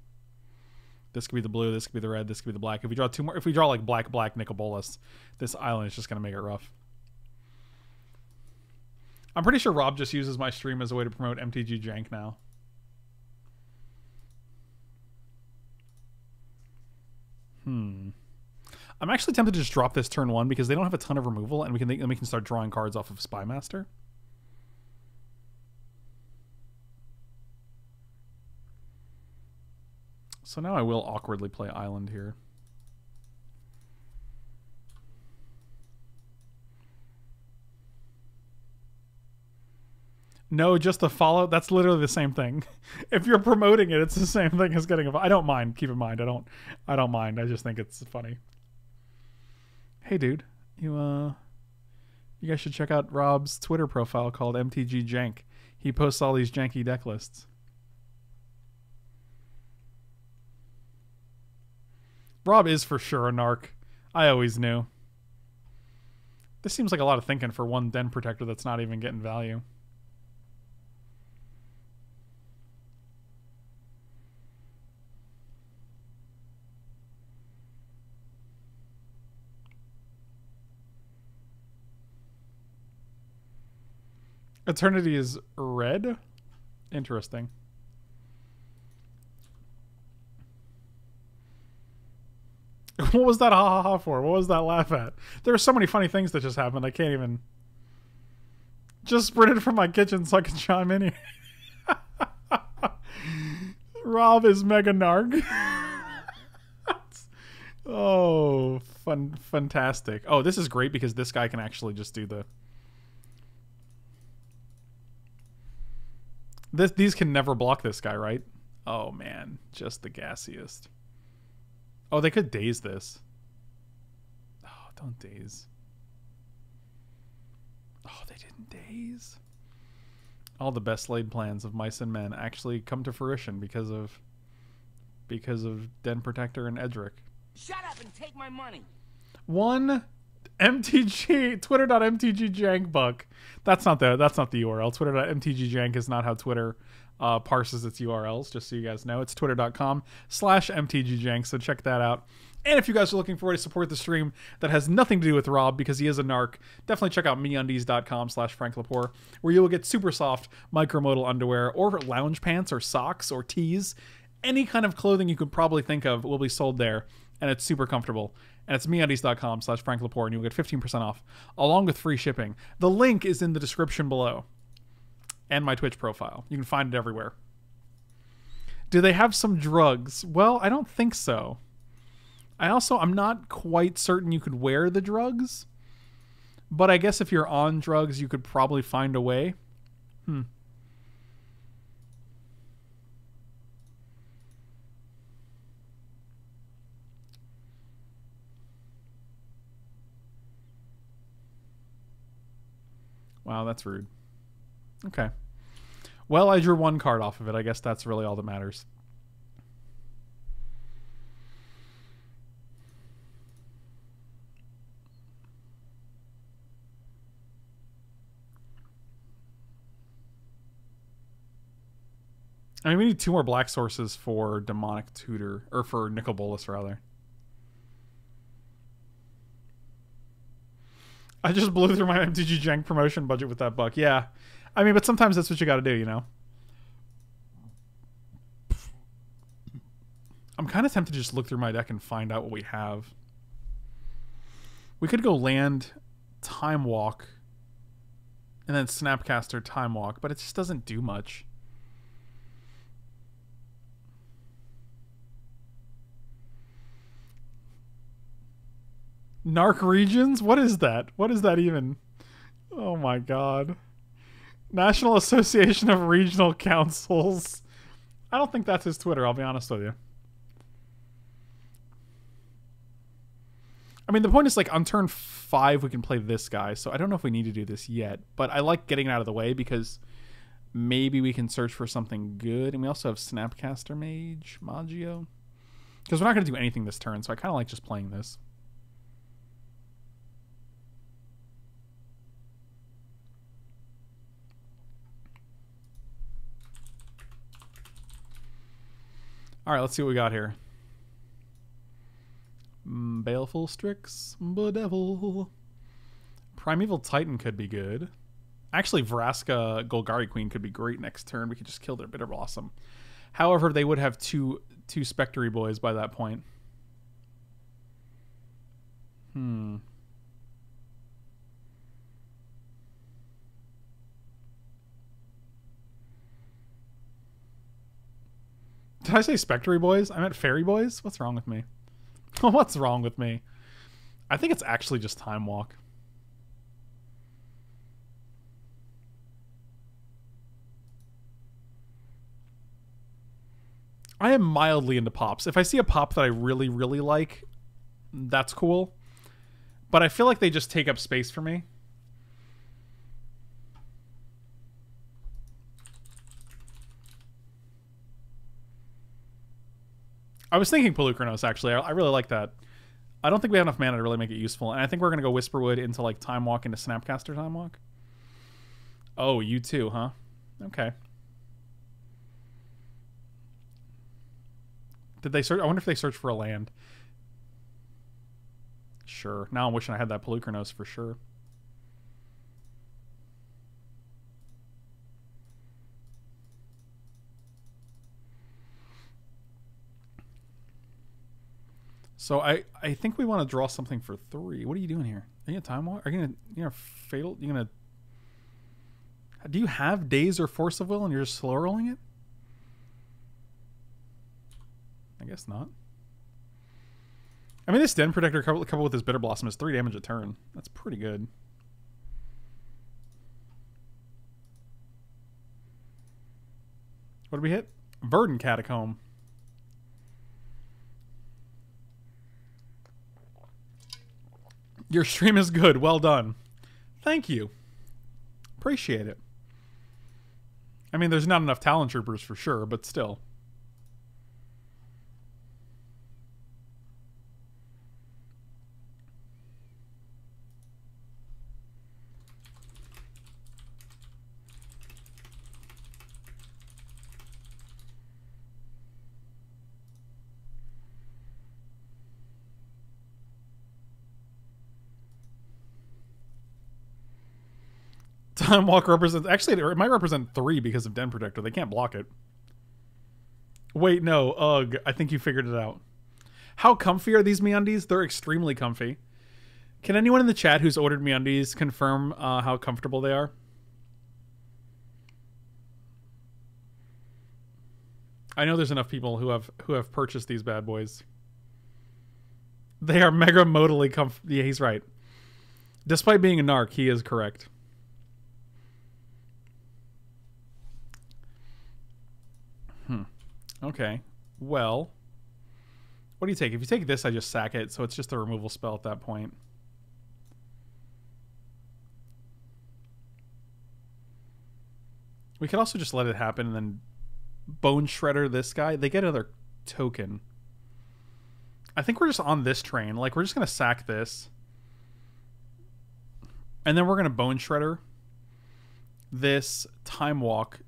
this could be the blue, this could be the red, this could be the black. If we draw two more, if we draw like black, black Nicol Bolas, this island is just going to make it rough. I'm pretty sure Rob just uses my stream as a way to promote MTG Jank now. I'm actually tempted to just drop this turn one because they don't have a ton of removal, and we can start drawing cards off of Spymaster. So now I will awkwardly play Island here. No, just a follow. That's literally the same thing. If you're promoting it, it's the same thing as getting a... I don't mind. Keep in mind, I don't mind. I just think it's funny. Hey, dude. You guys should check out Rob's Twitter profile called MTG Jank. He posts all these janky deck lists. Rob is for sure a narc. I always knew. This seems like a lot of thinking for one Den Protector that's not even getting value. Eternity is red? Interesting. What was that ha ha ha for? What was that laugh at? There are so many funny things that just happened. I can't even... Just sprinted from my kitchen so I could chime in here. Rob is mega narc. Oh, fantastic. Oh, this is great because this guy can actually just do the... These can never block this guy, right? Oh, man. Just the gassiest. Oh, they could daze this. Oh, don't daze. Oh, they didn't daze. All the best laid plans of mice and men actually come to fruition because of Den Protector and Edric. Shut up and take my money. One MTG Twitter.mtgjankbuck. That's not the URL. Twitter.mtgjank is not how Twitter parses its URLs, just so you guys know. It's twitter.com/mtgjank, so check that out. And if you guys are looking for a way to support the stream that has nothing to do with Rob because he is a narc, definitely check out meundies.com/FrankLapoor, where you will get super soft micromodal underwear or lounge pants or socks or tees. Any kind of clothing you could probably think of will be sold there, and it's super comfortable. And it's meundies.com/FrankLapoor, and you'll get 15% off, along with free shipping. The link is in the description below. And my Twitch profile. You can find it everywhere. Do they have some drugs? Well, I don't think so. I'm not quite certain you could wear the drugs. But I guess if you're on drugs, you could probably find a way. Wow, that's rude. Okay. Well, I drew one card off of it. I guess that's really all that matters. I mean, we need two more black sources for Demonic Tutor, or for Nicol Bolas, rather. I just blew through my MTG Jank promotion budget with that buck. Yeah. I mean, but sometimes that's what you got to do, you know? I'm kind of tempted to just look through my deck and find out what we have. We could go land Time Walk and then Snapcaster Time Walk, but it just doesn't do much. Narc Regions? What is that? What is that even? Oh my god. National Association of Regional Councils. I don't think that's his Twitter, I'll be honest with you. I mean, the point is, like, on turn 5 we can play this guy, so I don't know if we need to do this yet, but I like getting it out of the way because maybe we can search for something good. And we also have Snapcaster Mage, Maggio. Because we're not going to do anything this turn, so I kind of like just playing this. All right, let's see what we got here. Baleful Strix, Bedevil. Primeval Titan could be good. Actually, Vraska Golgari Queen could be great next turn. We could just kill their Bitter Blossom. However, they would have two Spectre boys by that point. Did I say Spectre Boys? I meant Fairy Boys? What's wrong with me? What's wrong with me? I think it's actually just Time Walk. I am mildly into pops. If I see a pop that I really, really like, that's cool. But I feel like they just take up space for me. I was thinking Polukranos, actually. I really like that. I don't think we have enough mana to really make it useful. And I think we're going to go Whisperwood into, like, Time Walk into Snapcaster Time Walk. Oh, you too, huh? Okay. Did they search? I wonder if they search for a land. Sure. Now I'm wishing I had that Polukranos for sure. So I think we want to draw something for 3. What are you doing here? Are you a Time Walk? Are you gonna fatal? You gonna? Do you have Daze or Force of Will and you're just slow rolling it? I guess not. I mean, this Den Protector coupled with this Bitter Blossom is 3 damage a turn. That's pretty good. What did we hit? Verdant Catacomb. Your stream is good. Well done. Thank you. Appreciate it. I mean, there's not enough Talon Troopers for sure, but still. Time Walk represents... Actually, it might represent 3 because of Den Protector. They can't block it. Wait, no. Ugh. I think you figured it out. How comfy are these MeUndies? They're extremely comfy. Can anyone in the chat who's ordered MeUndies confirm how comfortable they are? I know there's enough people who have purchased these bad boys. They are mega modally comfy. Yeah, he's right. Despite being a narc, he is correct. Okay, well, what do you take? If you take this, I just sack it, so it's just a removal spell at that point. We could also just let it happen and then Bone Shredder this guy. They get another token. I think we're just on this train. Like, we're just going to sack this. And then we're going to Bone Shredder this, Time Walk,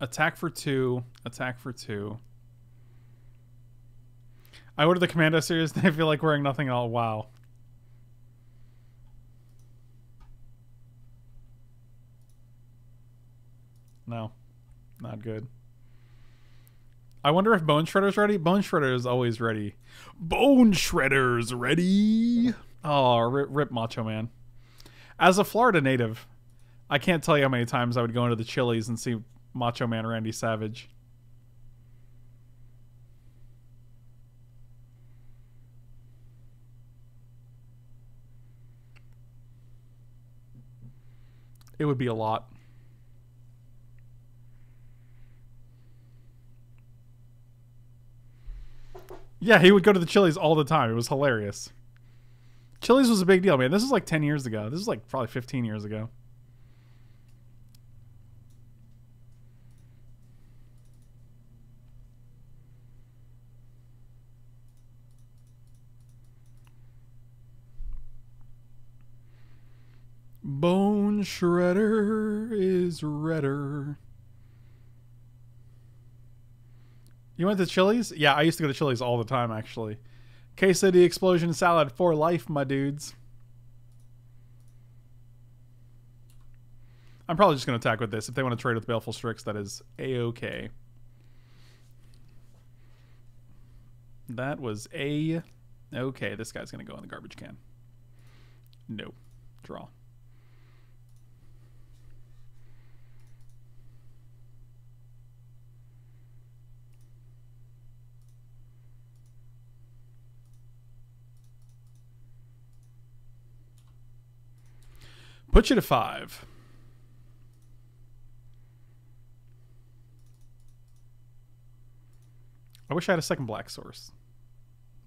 Attack for 2. Attack for 2. I ordered the Commando series and I feel like wearing nothing at all. Wow. No. Not good. I wonder if Bone Shredder's ready? Bone Shredder is always ready. Bone Shredder's ready! Oh, rip Macho Man. As a Florida native, I can't tell you how many times I would go into the Chili's and see Macho Man Randy Savage. It would be a lot. Yeah, he would go to the Chili's all the time. It was hilarious. Chili's was a big deal, man. This is like 10 years ago. This is like probably 15 years ago. Bone Shredder is redder. You went to Chili's? Yeah, I used to go to Chili's all the time, actually. Quesadilla explosion salad for life, my dudes. I'm probably just going to attack with this. If they want to trade with Baleful Strix, that is A-OK. That was A-OK. This guy's going to go in the garbage can. No. Draw. Put you to 5. I wish I had a second black source,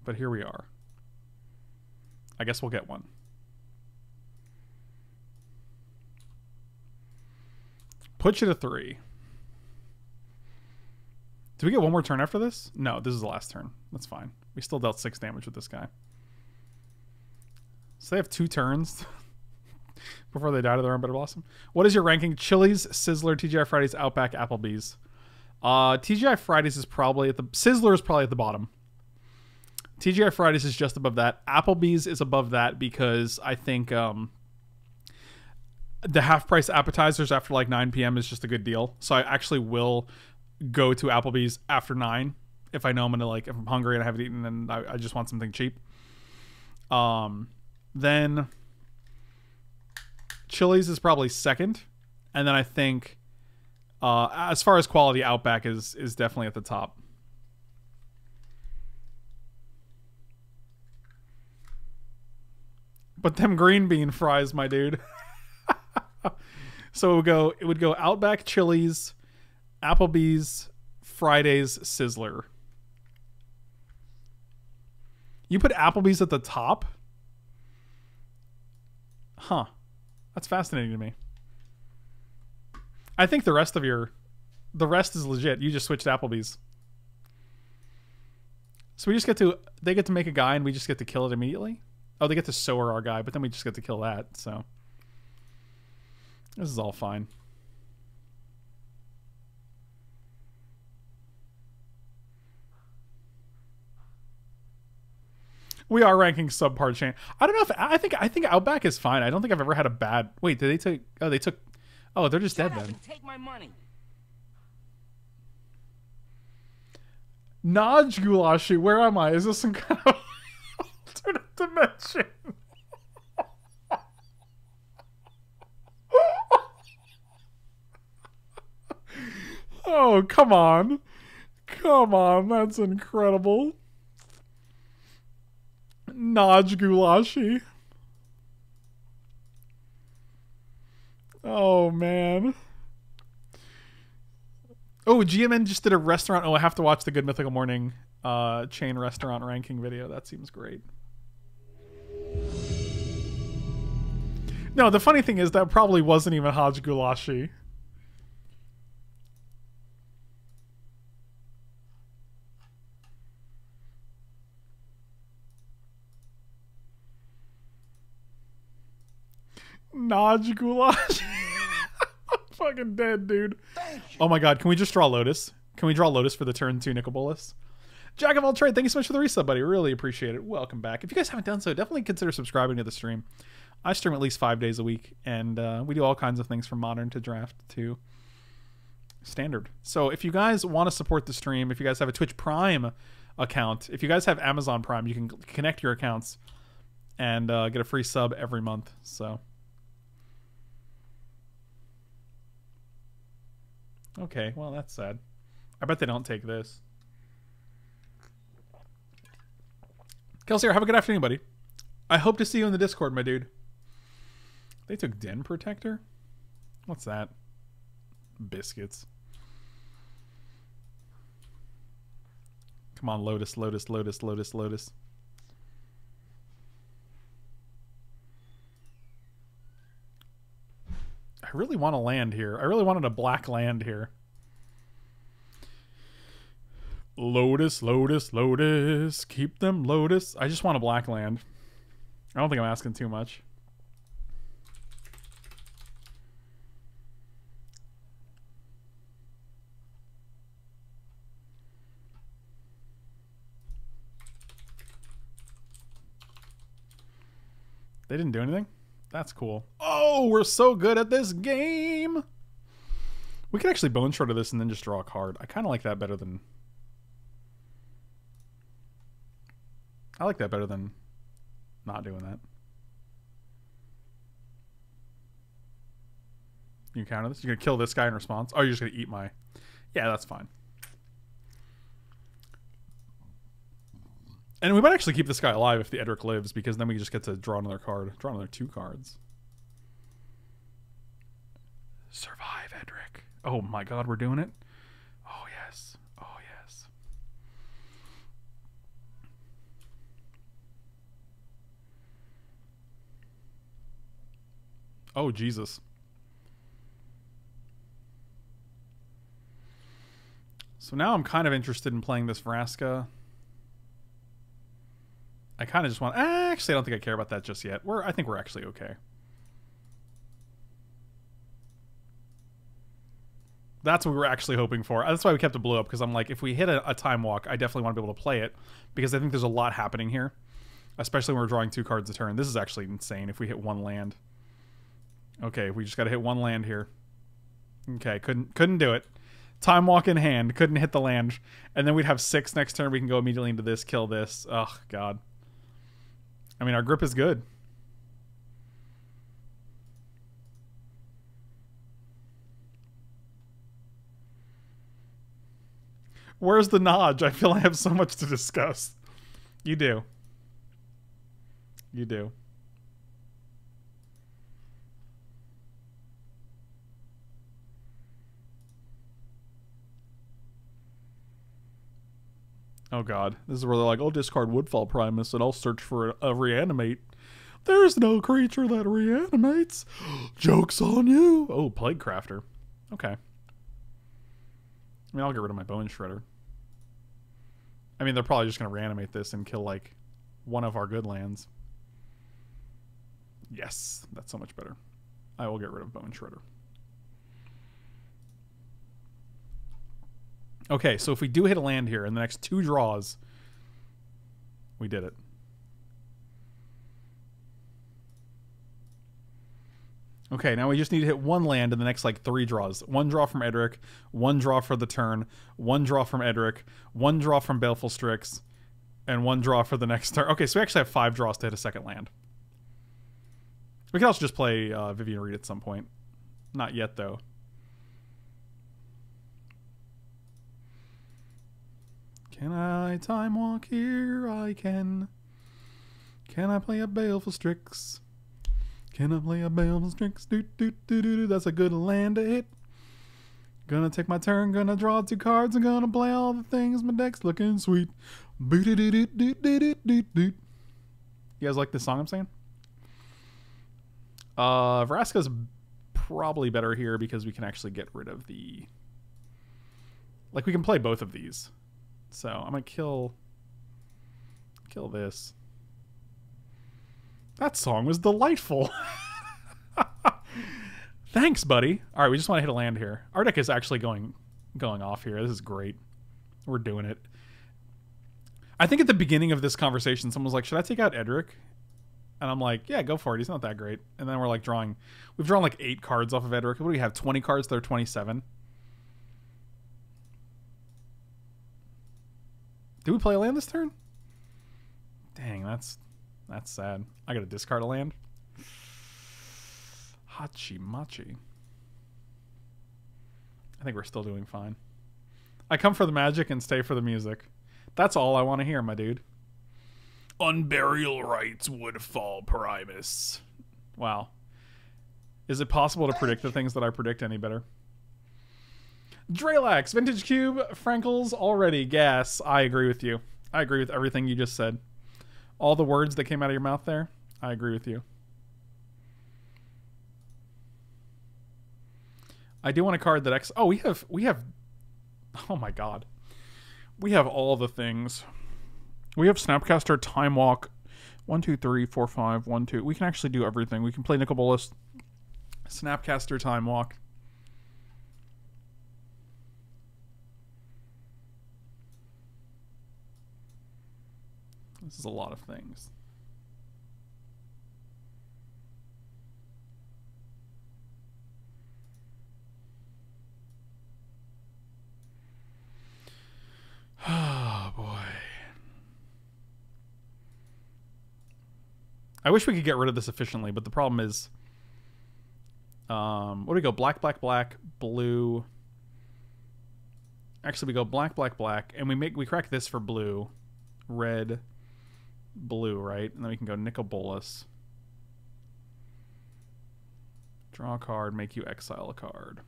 but here we are. I guess we'll get one. Put you to 3. Do we get one more turn after this? No, this is the last turn. That's fine. We still dealt 6 damage with this guy. So they have 2 turns. Before they die to their own bitter blossom. What is your ranking? Chili's, Sizzler, TGI Fridays, Outback, Applebee's. TGI Fridays is probably at the... Sizzler is probably at the bottom. TGI Fridays is just above that. Applebee's is above that because I think the half-price appetizers after like 9 p.m. is just a good deal. So I actually will go to Applebee's after 9 if I know I'm going to like... If I'm hungry and I haven't eaten and I just want something cheap. Then... Chili's is probably second, and then I think as far as quality, Outback is definitely at the top. But them green bean fries, my dude. So it would go Outback, Chili's, Applebee's, Fridays, Sizzler. You put Applebee's at the top? Huh. That's fascinating to me. I think the rest of your... The rest is legit. You just switched Applebee's. So we just get to... They get to make a guy and we just get to kill it immediately? Oh, they get to sower our guy, but then we just get to kill that, so... This is all fine. We are ranking subpar chain. I don't know if I think Outback is fine. I don't think I've ever had a bad. Wait, did they take? Oh, they took. Oh, they're just dead then. Take my money. Hodge Goulashi, where am I? Is this some kind of alternate dimension? Oh, come on, come on! That's incredible. Hodge Goulashi. Oh, man. Oh, GMN just did a restaurant. Oh, I have to watch the Good Mythical Morning chain restaurant ranking video. That seems great. No, the funny thing is that probably wasn't even Hodge Goulashi. Hodge Goulashi. Oh my fucking dead, dude. Oh my god, can we just draw Lotus? Can we draw Lotus for the turn 2, Nicol Bolas? Jack of all trade, thank you so much for the resub, buddy. Really appreciate it. Welcome back. If you guys haven't done so, definitely consider subscribing to the stream. I stream at least 5 days a week, and we do all kinds of things from modern to draft to standard. So if you guys want to support the stream, if you guys have a Twitch Prime account, if you guys have Amazon Prime, you can connect your accounts and get a free sub every month. So okay, well that's sad. I bet they don't take this. Kelsey, have a good afternoon, buddy. I hope to see you in the Discord, my dude. They took Den Protector? What's that? Biscuits. Come on, Lotus, Lotus, Lotus, Lotus, Lotus. I really want to land here. I really wanted a black land here. Lotus, Lotus, Lotus. Keep them, Lotus. I just want a black land. I don't think I'm asking too much. They didn't do anything? That's cool. Oh, we're so good at this game! We could actually bone shredder this and then just draw a card. I kind of like that better than... I like that better than not doing that. You counter this? You're going to kill this guy in response? Oh, you're just going to eat my... Yeah, that's fine. And we might actually keep this guy alive if the Edric lives, because then we just get to draw another card. Draw another 2 cards. Survive, Edric. Oh my god, we're doing it. Oh yes. Oh yes. Oh Jesus. So now I'm kind of interested in playing this Vraska. I kind of just want... Actually, I don't think I care about that just yet. I think we're actually okay. That's what we were actually hoping for. That's why we kept a blue up, because I'm like, if we hit a time walk, I definitely want to be able to play it, because I think there's a lot happening here, especially when we're drawing 2 cards a turn. This is actually insane if we hit 1 land. Okay, we just got to hit 1 land here. Okay, couldn't do it. Time walk in hand. Couldn't hit the land. And then we'd have 6 next turn. We can go immediately into this, kill this. Oh, God. I mean, our grip is good. Where's the Nodge? I feel I have so much to discuss. You do. You do. Oh god, this is where they're like, I'll discard Woodfall Primus and I'll search for a reanimate. There's no creature that reanimates. Joke's on you. Oh, Plague Crafter. Okay. I mean, I'll get rid of my Bone Shredder. I mean, they're probably just going to reanimate this and kill, like, one of our good lands. Yes, that's so much better. I will get rid of Bone Shredder. Okay, so if we do hit a land here in the next 2 draws, we did it. Okay, now we just need to hit 1 land in the next, like, 3 draws. 1 draw from Edric, 1 draw for the turn, 1 draw from Edric, 1 draw from Baleful Strix, and 1 draw for the next turn. Okay, so we actually have 5 draws to hit a 2nd land. We can also just play Vivian Reed at some point. Not yet, though. Can I time walk here? I can. Can I play a Baleful Strix? Can I play a Baleful Strix? Do, do, do, do, do. That's a good land to hit. Gonna take my turn, gonna draw 2 cards, and gonna play all the things. My deck's looking sweet. Boo do do do do do do do. You guys like this song I'm singing? Vraska's probably better here because we can actually get rid of the... Like, we can play both of these. So I'm gonna kill this. That song was delightful. Thanks, buddy. All right, we just want to hit a land here. Our deck is actually going off here. This is great. We're doing it. I think at the beginning of this conversation, someone was like, should I take out Edric? And I'm like, yeah, go for it. He's not that great. And then we're like drawing. We've drawn like 8 cards off of Edric. What do we have? 20 cards? They're 27. Did we play a land this turn? Dang, that's sad. I got to discard a land. Hachimachi. I think we're still doing fine. I come for the magic and stay for the music. That's all I want to hear, my dude. Unburial rites would fall, Primus. Wow. Is it possible to predict the things that I predict any better? Dralax, Vintage Cube, Frankles, already gas. I agree with you. I agree with everything you just said. All the words that came out of your mouth there, I agree with you. I do want a card that X. Oh, we have. Oh my God, we have all the things. We have Snapcaster, Time Walk, 1, 2, 3, 4, 5, 1, 2. We can actually do everything. We can play Nicol Bolas, Snapcaster, Time Walk. This is a lot of things. Oh, boy. I wish we could get rid of this efficiently, but the problem is... what do we go? Black, black, black, blue. Actually, we go black, black, black, and we crack this for blue. Red... blue, right? And then we can go Nicol Bolas. Draw a card, make you exile a card.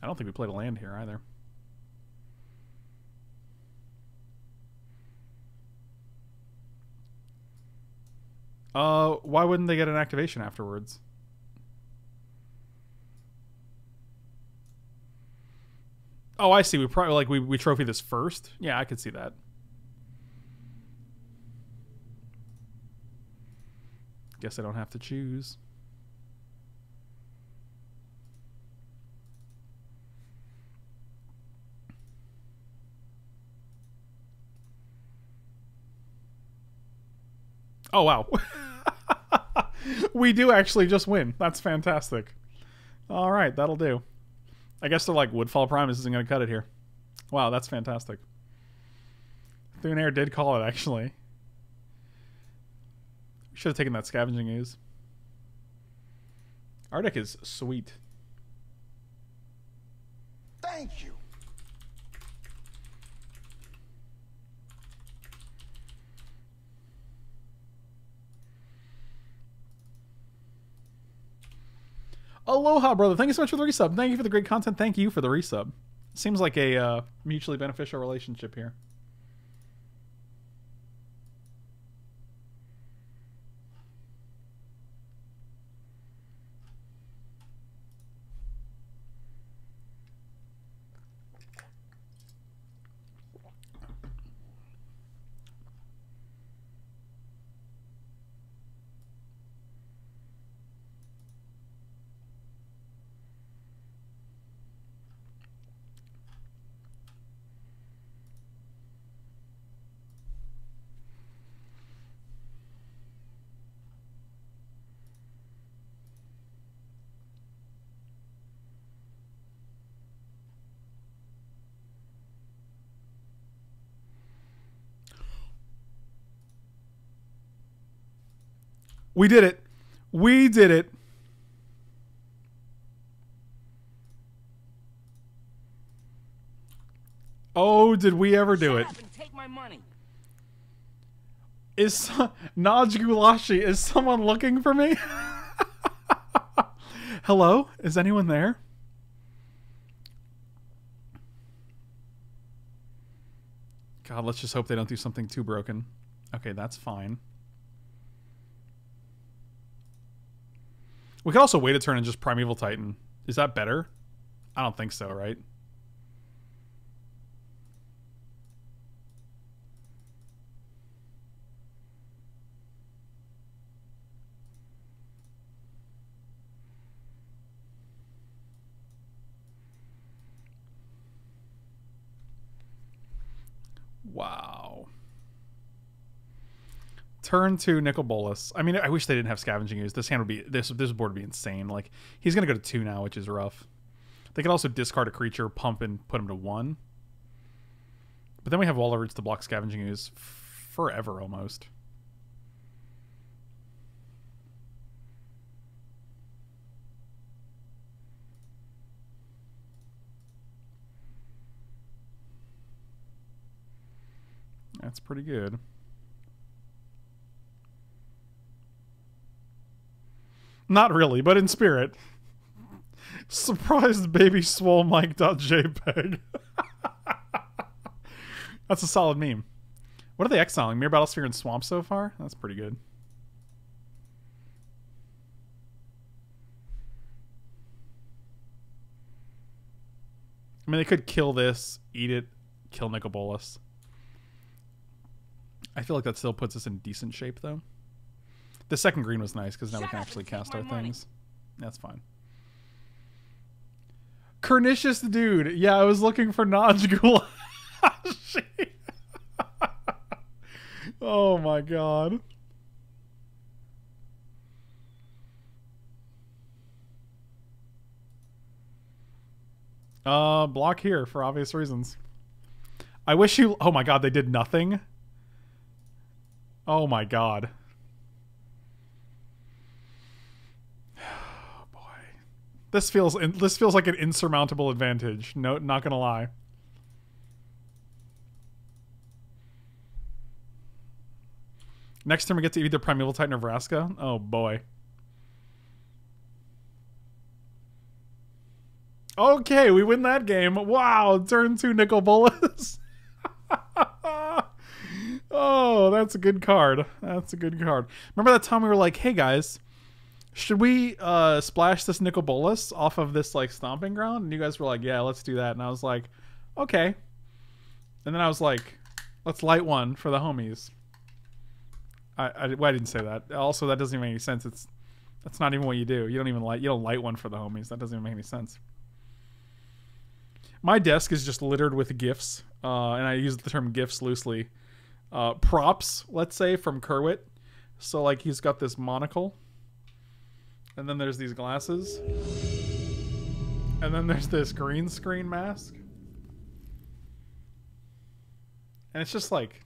I don't think we played a land here either. Why wouldn't they get an activation afterwards? Oh, I see. We probably like we trophy this first. Yeah, I could see that. Guess I don't have to choose. Oh, wow. We do actually just win. That's fantastic. All right, that'll do. I guess they're like, Woodfall Primus isn't going to cut it here. Wow, that's fantastic. Thunair did call it, actually. Should have taken that Scavenging Ooze. Our deck is sweet. Thank you. Aloha, brother. Thank you so much for the resub. Thank you for the great content. Thank you for the resub. Seems like a mutually beneficial relationship here. We did it. We did it. Oh, did we ever do it? Take my money. Is Hodge Goulashi, is someone looking for me? Hello? Is anyone there? God, let's just hope they don't do something too broken. Okay, that's fine. We could also wait a turn and just Primeval Titan. Is that better? I don't think so, right? Wow. Turn to Nicol Bolas. I mean, I wish they didn't have Scavenging Ooze. This hand would be this board would be insane. Like, he's gonna go to 2 now, which is rough. They could also discard a creature, pump, and put him to 1. But then we have Wall of Roots to block Scavenging Ooze forever almost. That's pretty good. Not really, but in spirit. Surprised baby swole Mike.jpg. That's a solid meme. What are they exiling? Mirror Battlesphere and Swamp so far? That's pretty good. I mean, they could kill this, eat it, kill Nicol Bolas. I feel like that still puts us in decent shape, though. The second green was nice, because now we can actually cast our things. That's fine. Carnicious Dude. Yeah, I was looking for Hodge Goulashi. Oh my god. Block here for obvious reasons. I wish you... Oh my god, they did nothing? Oh my god. This feels like an insurmountable advantage. No, not gonna lie. Next turn we get to either Primeval Titan or Vraska. Oh boy. Okay, we win that game. Wow, turn 2 Nicol Bolas. Oh, that's a good card. That's a good card. Remember that time we were like, hey guys, should we splash this Nicol Bolas off of this like stomping ground? And you guys were like, yeah, let's do that. And I was like, okay. And then I was like, let's light one for the homies. Well, I didn't say that. Also, that doesn't even make any sense. That's not even what you do. You don't even light. You don't light one for the homies. That doesn't even make any sense. My desk is just littered with GIFs, and I use the term GIFs loosely. Props, let's say, from Kerwit. So like he's got this monocle. And then there's these glasses. And then there's this green screen mask. And it's just like...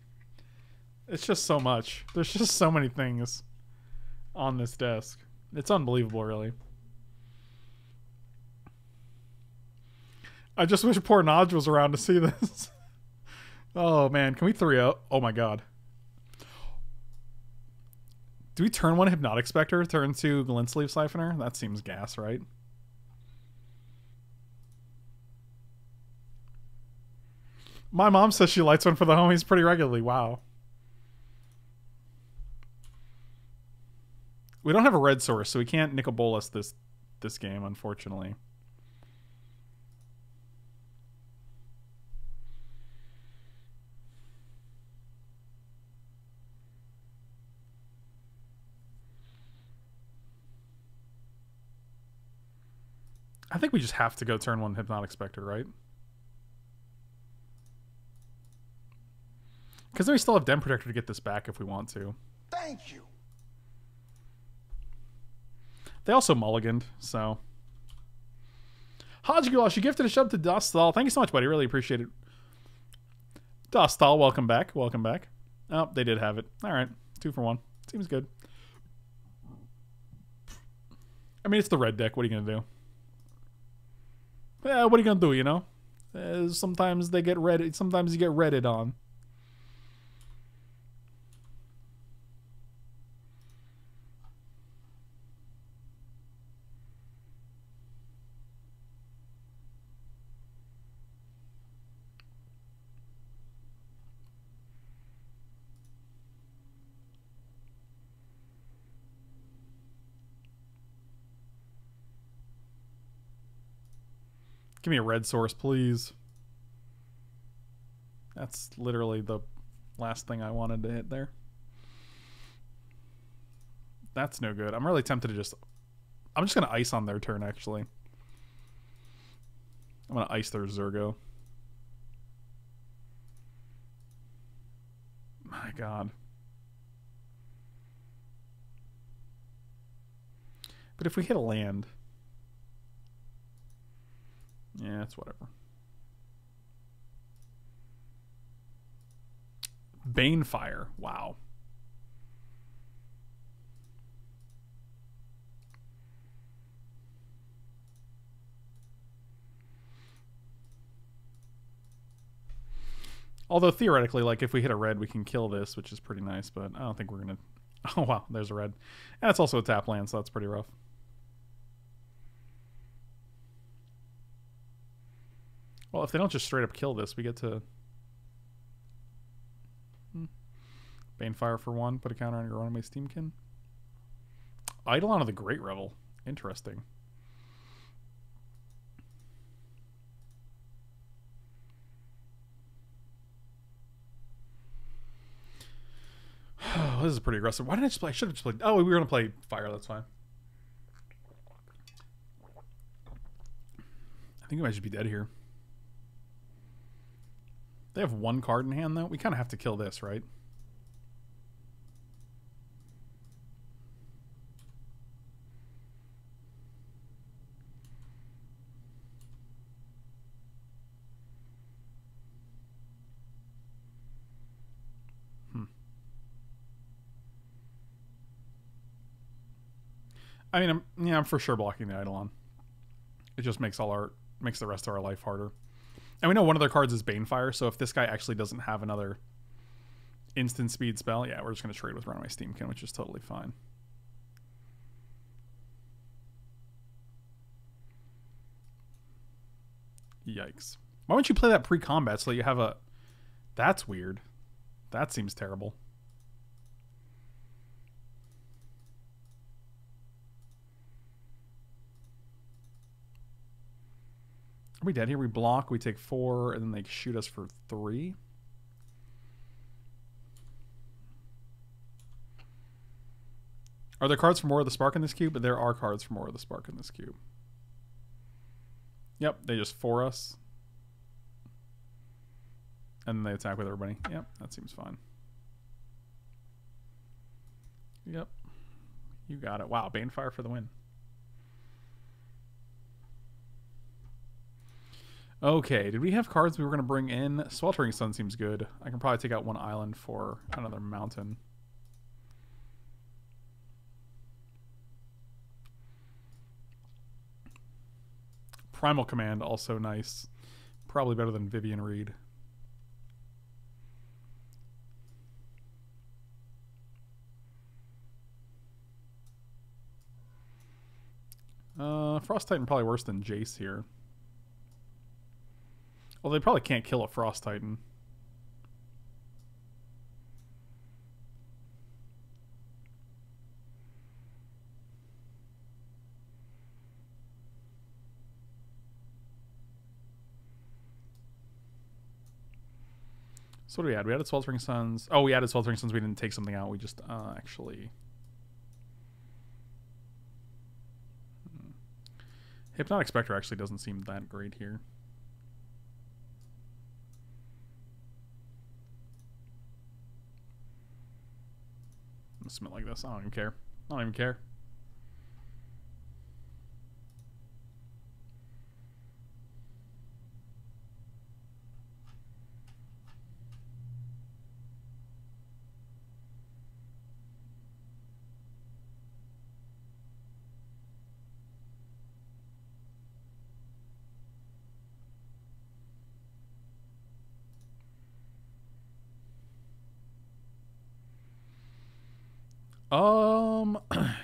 It's just so much. There's just so many things on this desk. It's unbelievable, really. I just wish poor Nodge was around to see this. Oh, man. Can we 3-0? Oh, my god. Do we turn 1 Hypnotic Spectre? Turn 2 Glint Sleeve Siphoner? That seems gas, right? My mom says she lights one for the homies pretty regularly. Wow. We don't have a red source, so we can't Nicol Bolas this game, unfortunately. I think we just have to go turn 1 Hypnotic Spectre, right? Because then we still have Den Protector to get this back if we want to. Thank you. They also mulliganed, so. Hodge Goulashi, you gifted a shove to Dostal. Thank you so much, buddy. Really appreciate it. Dostal, welcome back. Welcome back. Oh, they did have it. All right. 2 for 1. Seems good. I mean, it's the red deck. What are you going to do? Yeah, what are you going to do, you know? Sometimes they get redded. Sometimes you get redded on. Give me a red source, please. That's literally the last thing I wanted to hit there. That's no good. I'm really tempted to just... I'm just going to ice on their turn, actually. I'm going to ice their Zergo. My God. But if we hit a land... Yeah, it's whatever. Banefire. Wow. Although theoretically, like if we hit a red, we can kill this, which is pretty nice, but I don't think we're gonna... Oh wow, there's a red. And it's also a tap land, so that's pretty rough. Well, if they don't just straight up kill this, we get to... Banefire for one, put a counter on your runaway Steamkin. Eidolon of the Great Revel. Interesting. Oh, this is pretty aggressive. Why didn't I just play? I should have just played. Oh, we were going to play fire. That's fine. I think we might just be dead here. They have one card in hand, though. We kind of have to kill this, right? I mean, I'm for sure blocking the Eidolon. It just makes makes the rest of our life harder. And we know one of their cards is Banefire, so if this guy actually doesn't have another instant speed spell, yeah, we're just going to trade with Runaway Steamkin, which is totally fine. Yikes. Why don't you play that pre-combat so that you have a... That's weird. That seems terrible. Are we dead here? We block, we take 4, and then they shoot us for 3. Are there cards for more of the spark in this cube? But there are cards for more of the spark in this cube. Yep, they just 4 us. And then they attack with everybody. Yep, that seems fine. Yep. You got it. Wow, Banefire for the win. Okay, did we have cards we were going to bring in? Sweltering Sun seems good. I can probably take out one island for another mountain. Primal Command, also nice. Probably better than Vivian Reed. Frost Titan probably worse than Jace here. Well, they probably can't kill a Frost Titan. So what do we add? We added Sweltering Suns. Oh, we added Sweltering Suns. We didn't take something out. We just actually... Hypnotic Spectre actually doesn't seem that great here. Submit like this. I don't even care. I don't even care.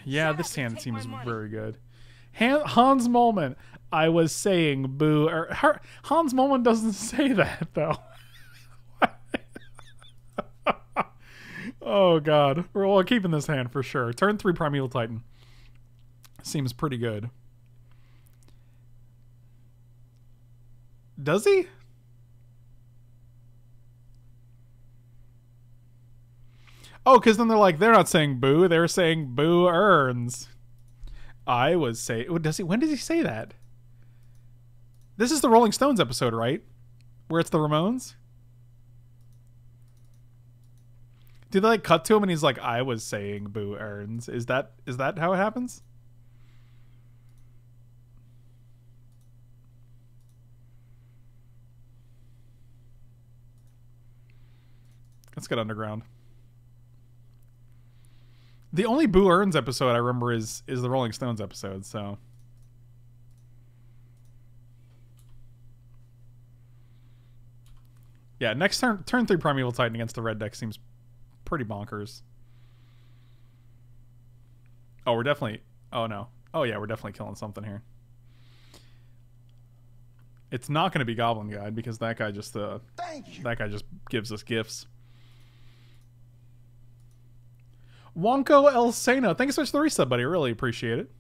Yeah, this hand seems very good. Hans Molman. I was saying boo. Or Hans Molman doesn't say that though. Oh God, we're all keeping this hand for sure. Turn 3 Primeval Titan seems pretty good. Does he? Oh, because then they're like, they're not saying boo, they're saying boo earns. I was saying, does he? When does he say that? This is the Rolling Stones episode, right? Where it's the Ramones? Do they like cut to him and he's like, "I was saying Boo earns"? Is that how it happens? Let's get underground. The only Boo Earns episode I remember is the Rolling Stones episode, so. Yeah, next turn 3 Primeval Titan against the red deck seems pretty bonkers. Oh, we're definitely... Oh, no. Oh, yeah, we're definitely killing something here. It's not going to be Goblin Guide because that guy just... Thank you. That guy just gives us gifts. Wonko El Sano, thank you so much for the reset, buddy. Really appreciate it.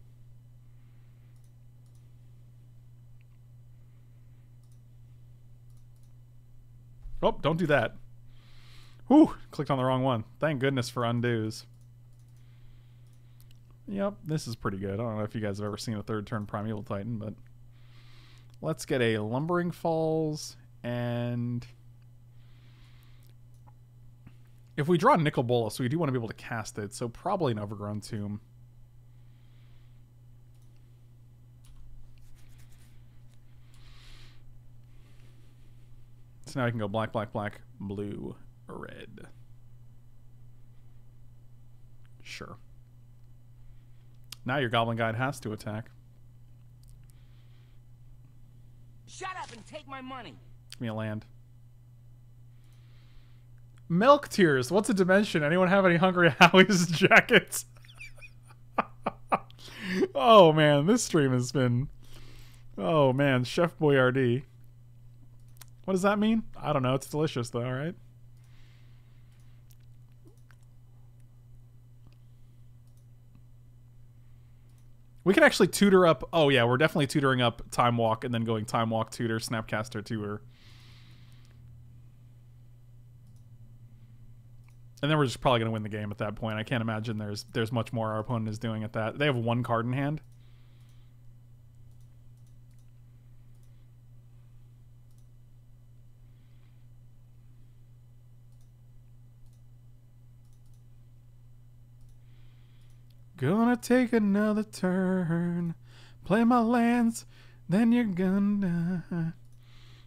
Oh, don't do that. Whew, clicked on the wrong one. Thank goodness for undos. Yep, this is pretty good. I don't know if you guys have ever seen a third turn Primeval Titan, but let's get a Lumbering Falls, and if we draw Nicol Bolas, we do want to be able to cast it, so probably an Overgrown Tomb. So now I can go black, black, black, blue, red. Sure. Now your Goblin Guide has to attack. Shut up and take my money. Give me a land. Milk Tears, what's a dimension? Anyone have any Hungry Howie's jackets? Oh man, this stream has been... Oh man, Chef Boyardee. What does that mean? I don't know, it's delicious though, right? We can actually tutor up... Oh yeah, we're definitely tutoring up Time Walk and then going Time Walk, Tutor, Snapcaster, Tutor. And then we're just probably going to win the game at that point. I can't imagine there's much more our opponent is doing at that. They have one card in hand. Gonna take another turn. Play my lands, then you're gonna die.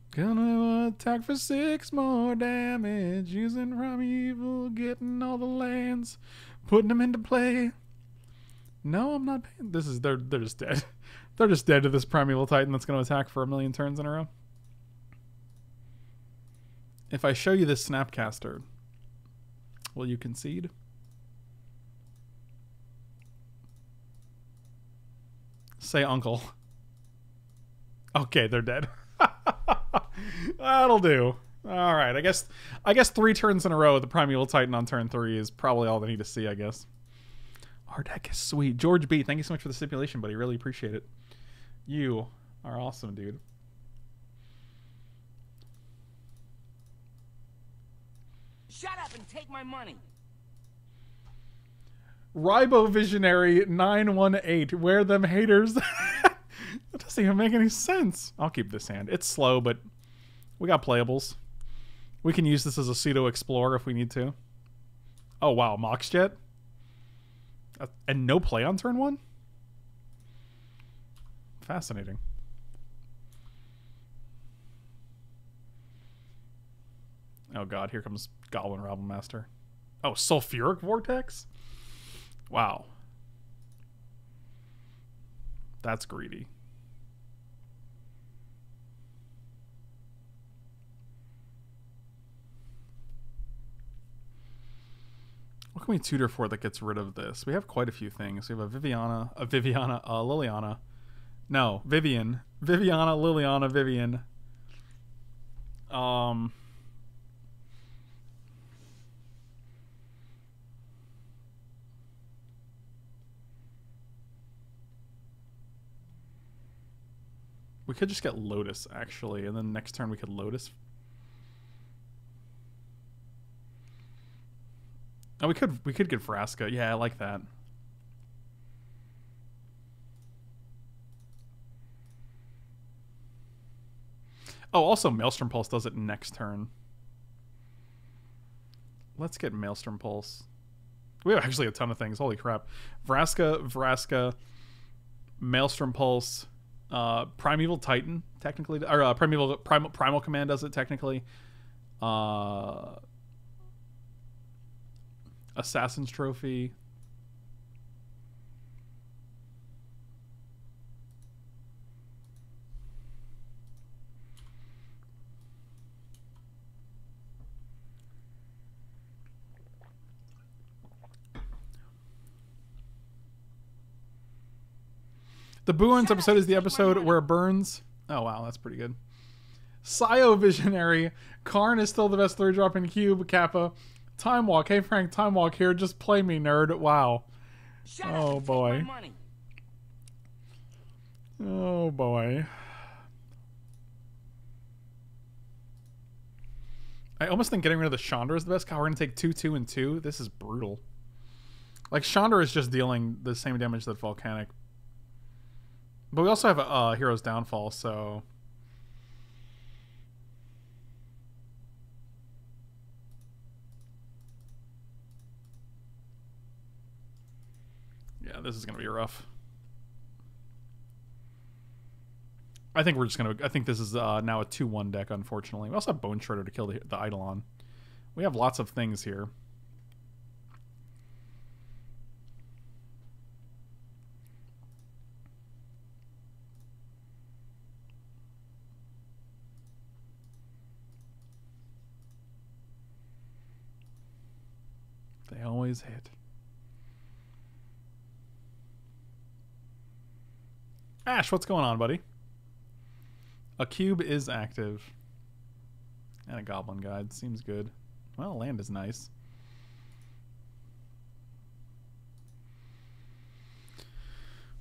Gonna attack for 6 more damage, using Primeval, getting all the lands, putting them into play. No, I'm not paying. This is they're just dead. They're just dead to this Primeval Titan that's gonna attack for 1,000,000 turns in a row. If I show you this Snapcaster, will you concede? Say uncle. Okay, they're dead. That'll do. All right, I guess 3 turns in a row with the Primeval Titan on turn 3 is probably all they need to see, I guess. Our deck is sweet. George B, thank you so much for the stipulation, buddy. Really appreciate it. You are awesome, dude. Shut up and take my money. Ribo Visionary 918. Wear them haters. That doesn't even make any sense. I'll keep this hand. It's slow, but we got playables. We can use this as a pseudo-explorer if we need to. Oh, wow. Moxjet? And no play on turn 1? Fascinating. Oh, God. Here comes Goblin Robin Master. Oh, Sulfuric Vortex? Wow. That's greedy. What can we tutor for that gets rid of this? We have quite a few things. We have Vivian. We could just get Lotus, actually, and then next turn we could Lotus. Oh, we could get Vraska. Yeah, I like that. Oh, also Maelstrom Pulse does it next turn. Let's get Maelstrom Pulse. We have actually a ton of things. Holy crap. Vraska, Maelstrom Pulse, Primeval Titan, technically. Or Primal Command does it, technically. Assassin's Trophy. The Buons episode is the episode where Burns... Oh, wow, that's pretty good. Sio Visionary. Karn is still the best 3-drop in Cube. Kappa. Time Walk. Hey, Frank, Time Walk here. Just play me, nerd. Wow. Oh, boy. Oh, boy. I almost think getting rid of the Chandra is the best. God, we're going to take 2, 2, and 2. This is brutal. Like, Chandra is just dealing the same damage that Volcanic... But we also have Hero's Downfall, so... Yeah, this is going to be rough. I think we're just going to... I think this is now a 2-1 deck, unfortunately. We also have Bone Shredder to kill the Eidolon. We have lots of things here. They always hit. Ash, what's going on, buddy? A cube is active. And a goblin guide. Seems good. Well, land is nice.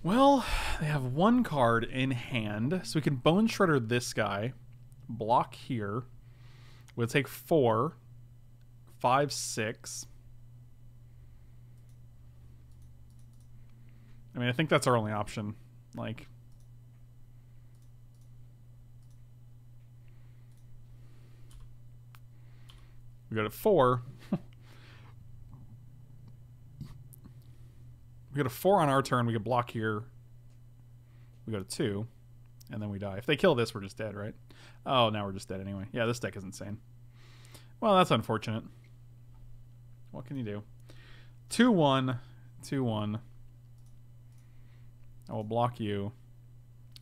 Well, they have one card in hand. So we can Bone Shredder this guy. Block here. We'll take 4, 5, 6... I mean, I think that's our only option. Like, we got a 4. We got a 4 on our turn. We could block here. We got a 2, and then we die. If they kill this, we're just dead, right? Oh, now we're just dead anyway. Yeah, this deck is insane. Well, that's unfortunate. What can you do? 2-1, 2-1. I will block you,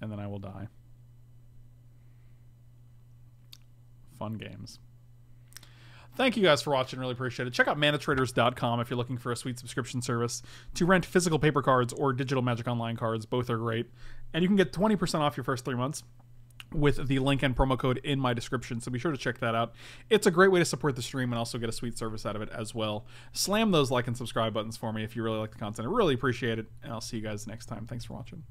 and then I will die. Fun games. Thank you guys for watching. Really appreciate it. Check out manatraders.com if you're looking for a sweet subscription service to rent physical paper cards or digital Magic Online cards. Both are great. And you can get 20% off your first 3 months with the link and promo code in my description, so be sure to check that out. It's a great way to support the stream and also get a sweet service out of it as well. Slam those like and subscribe buttons for me if you really like the content. I really appreciate it, and I'll see you guys next time. Thanks for watching.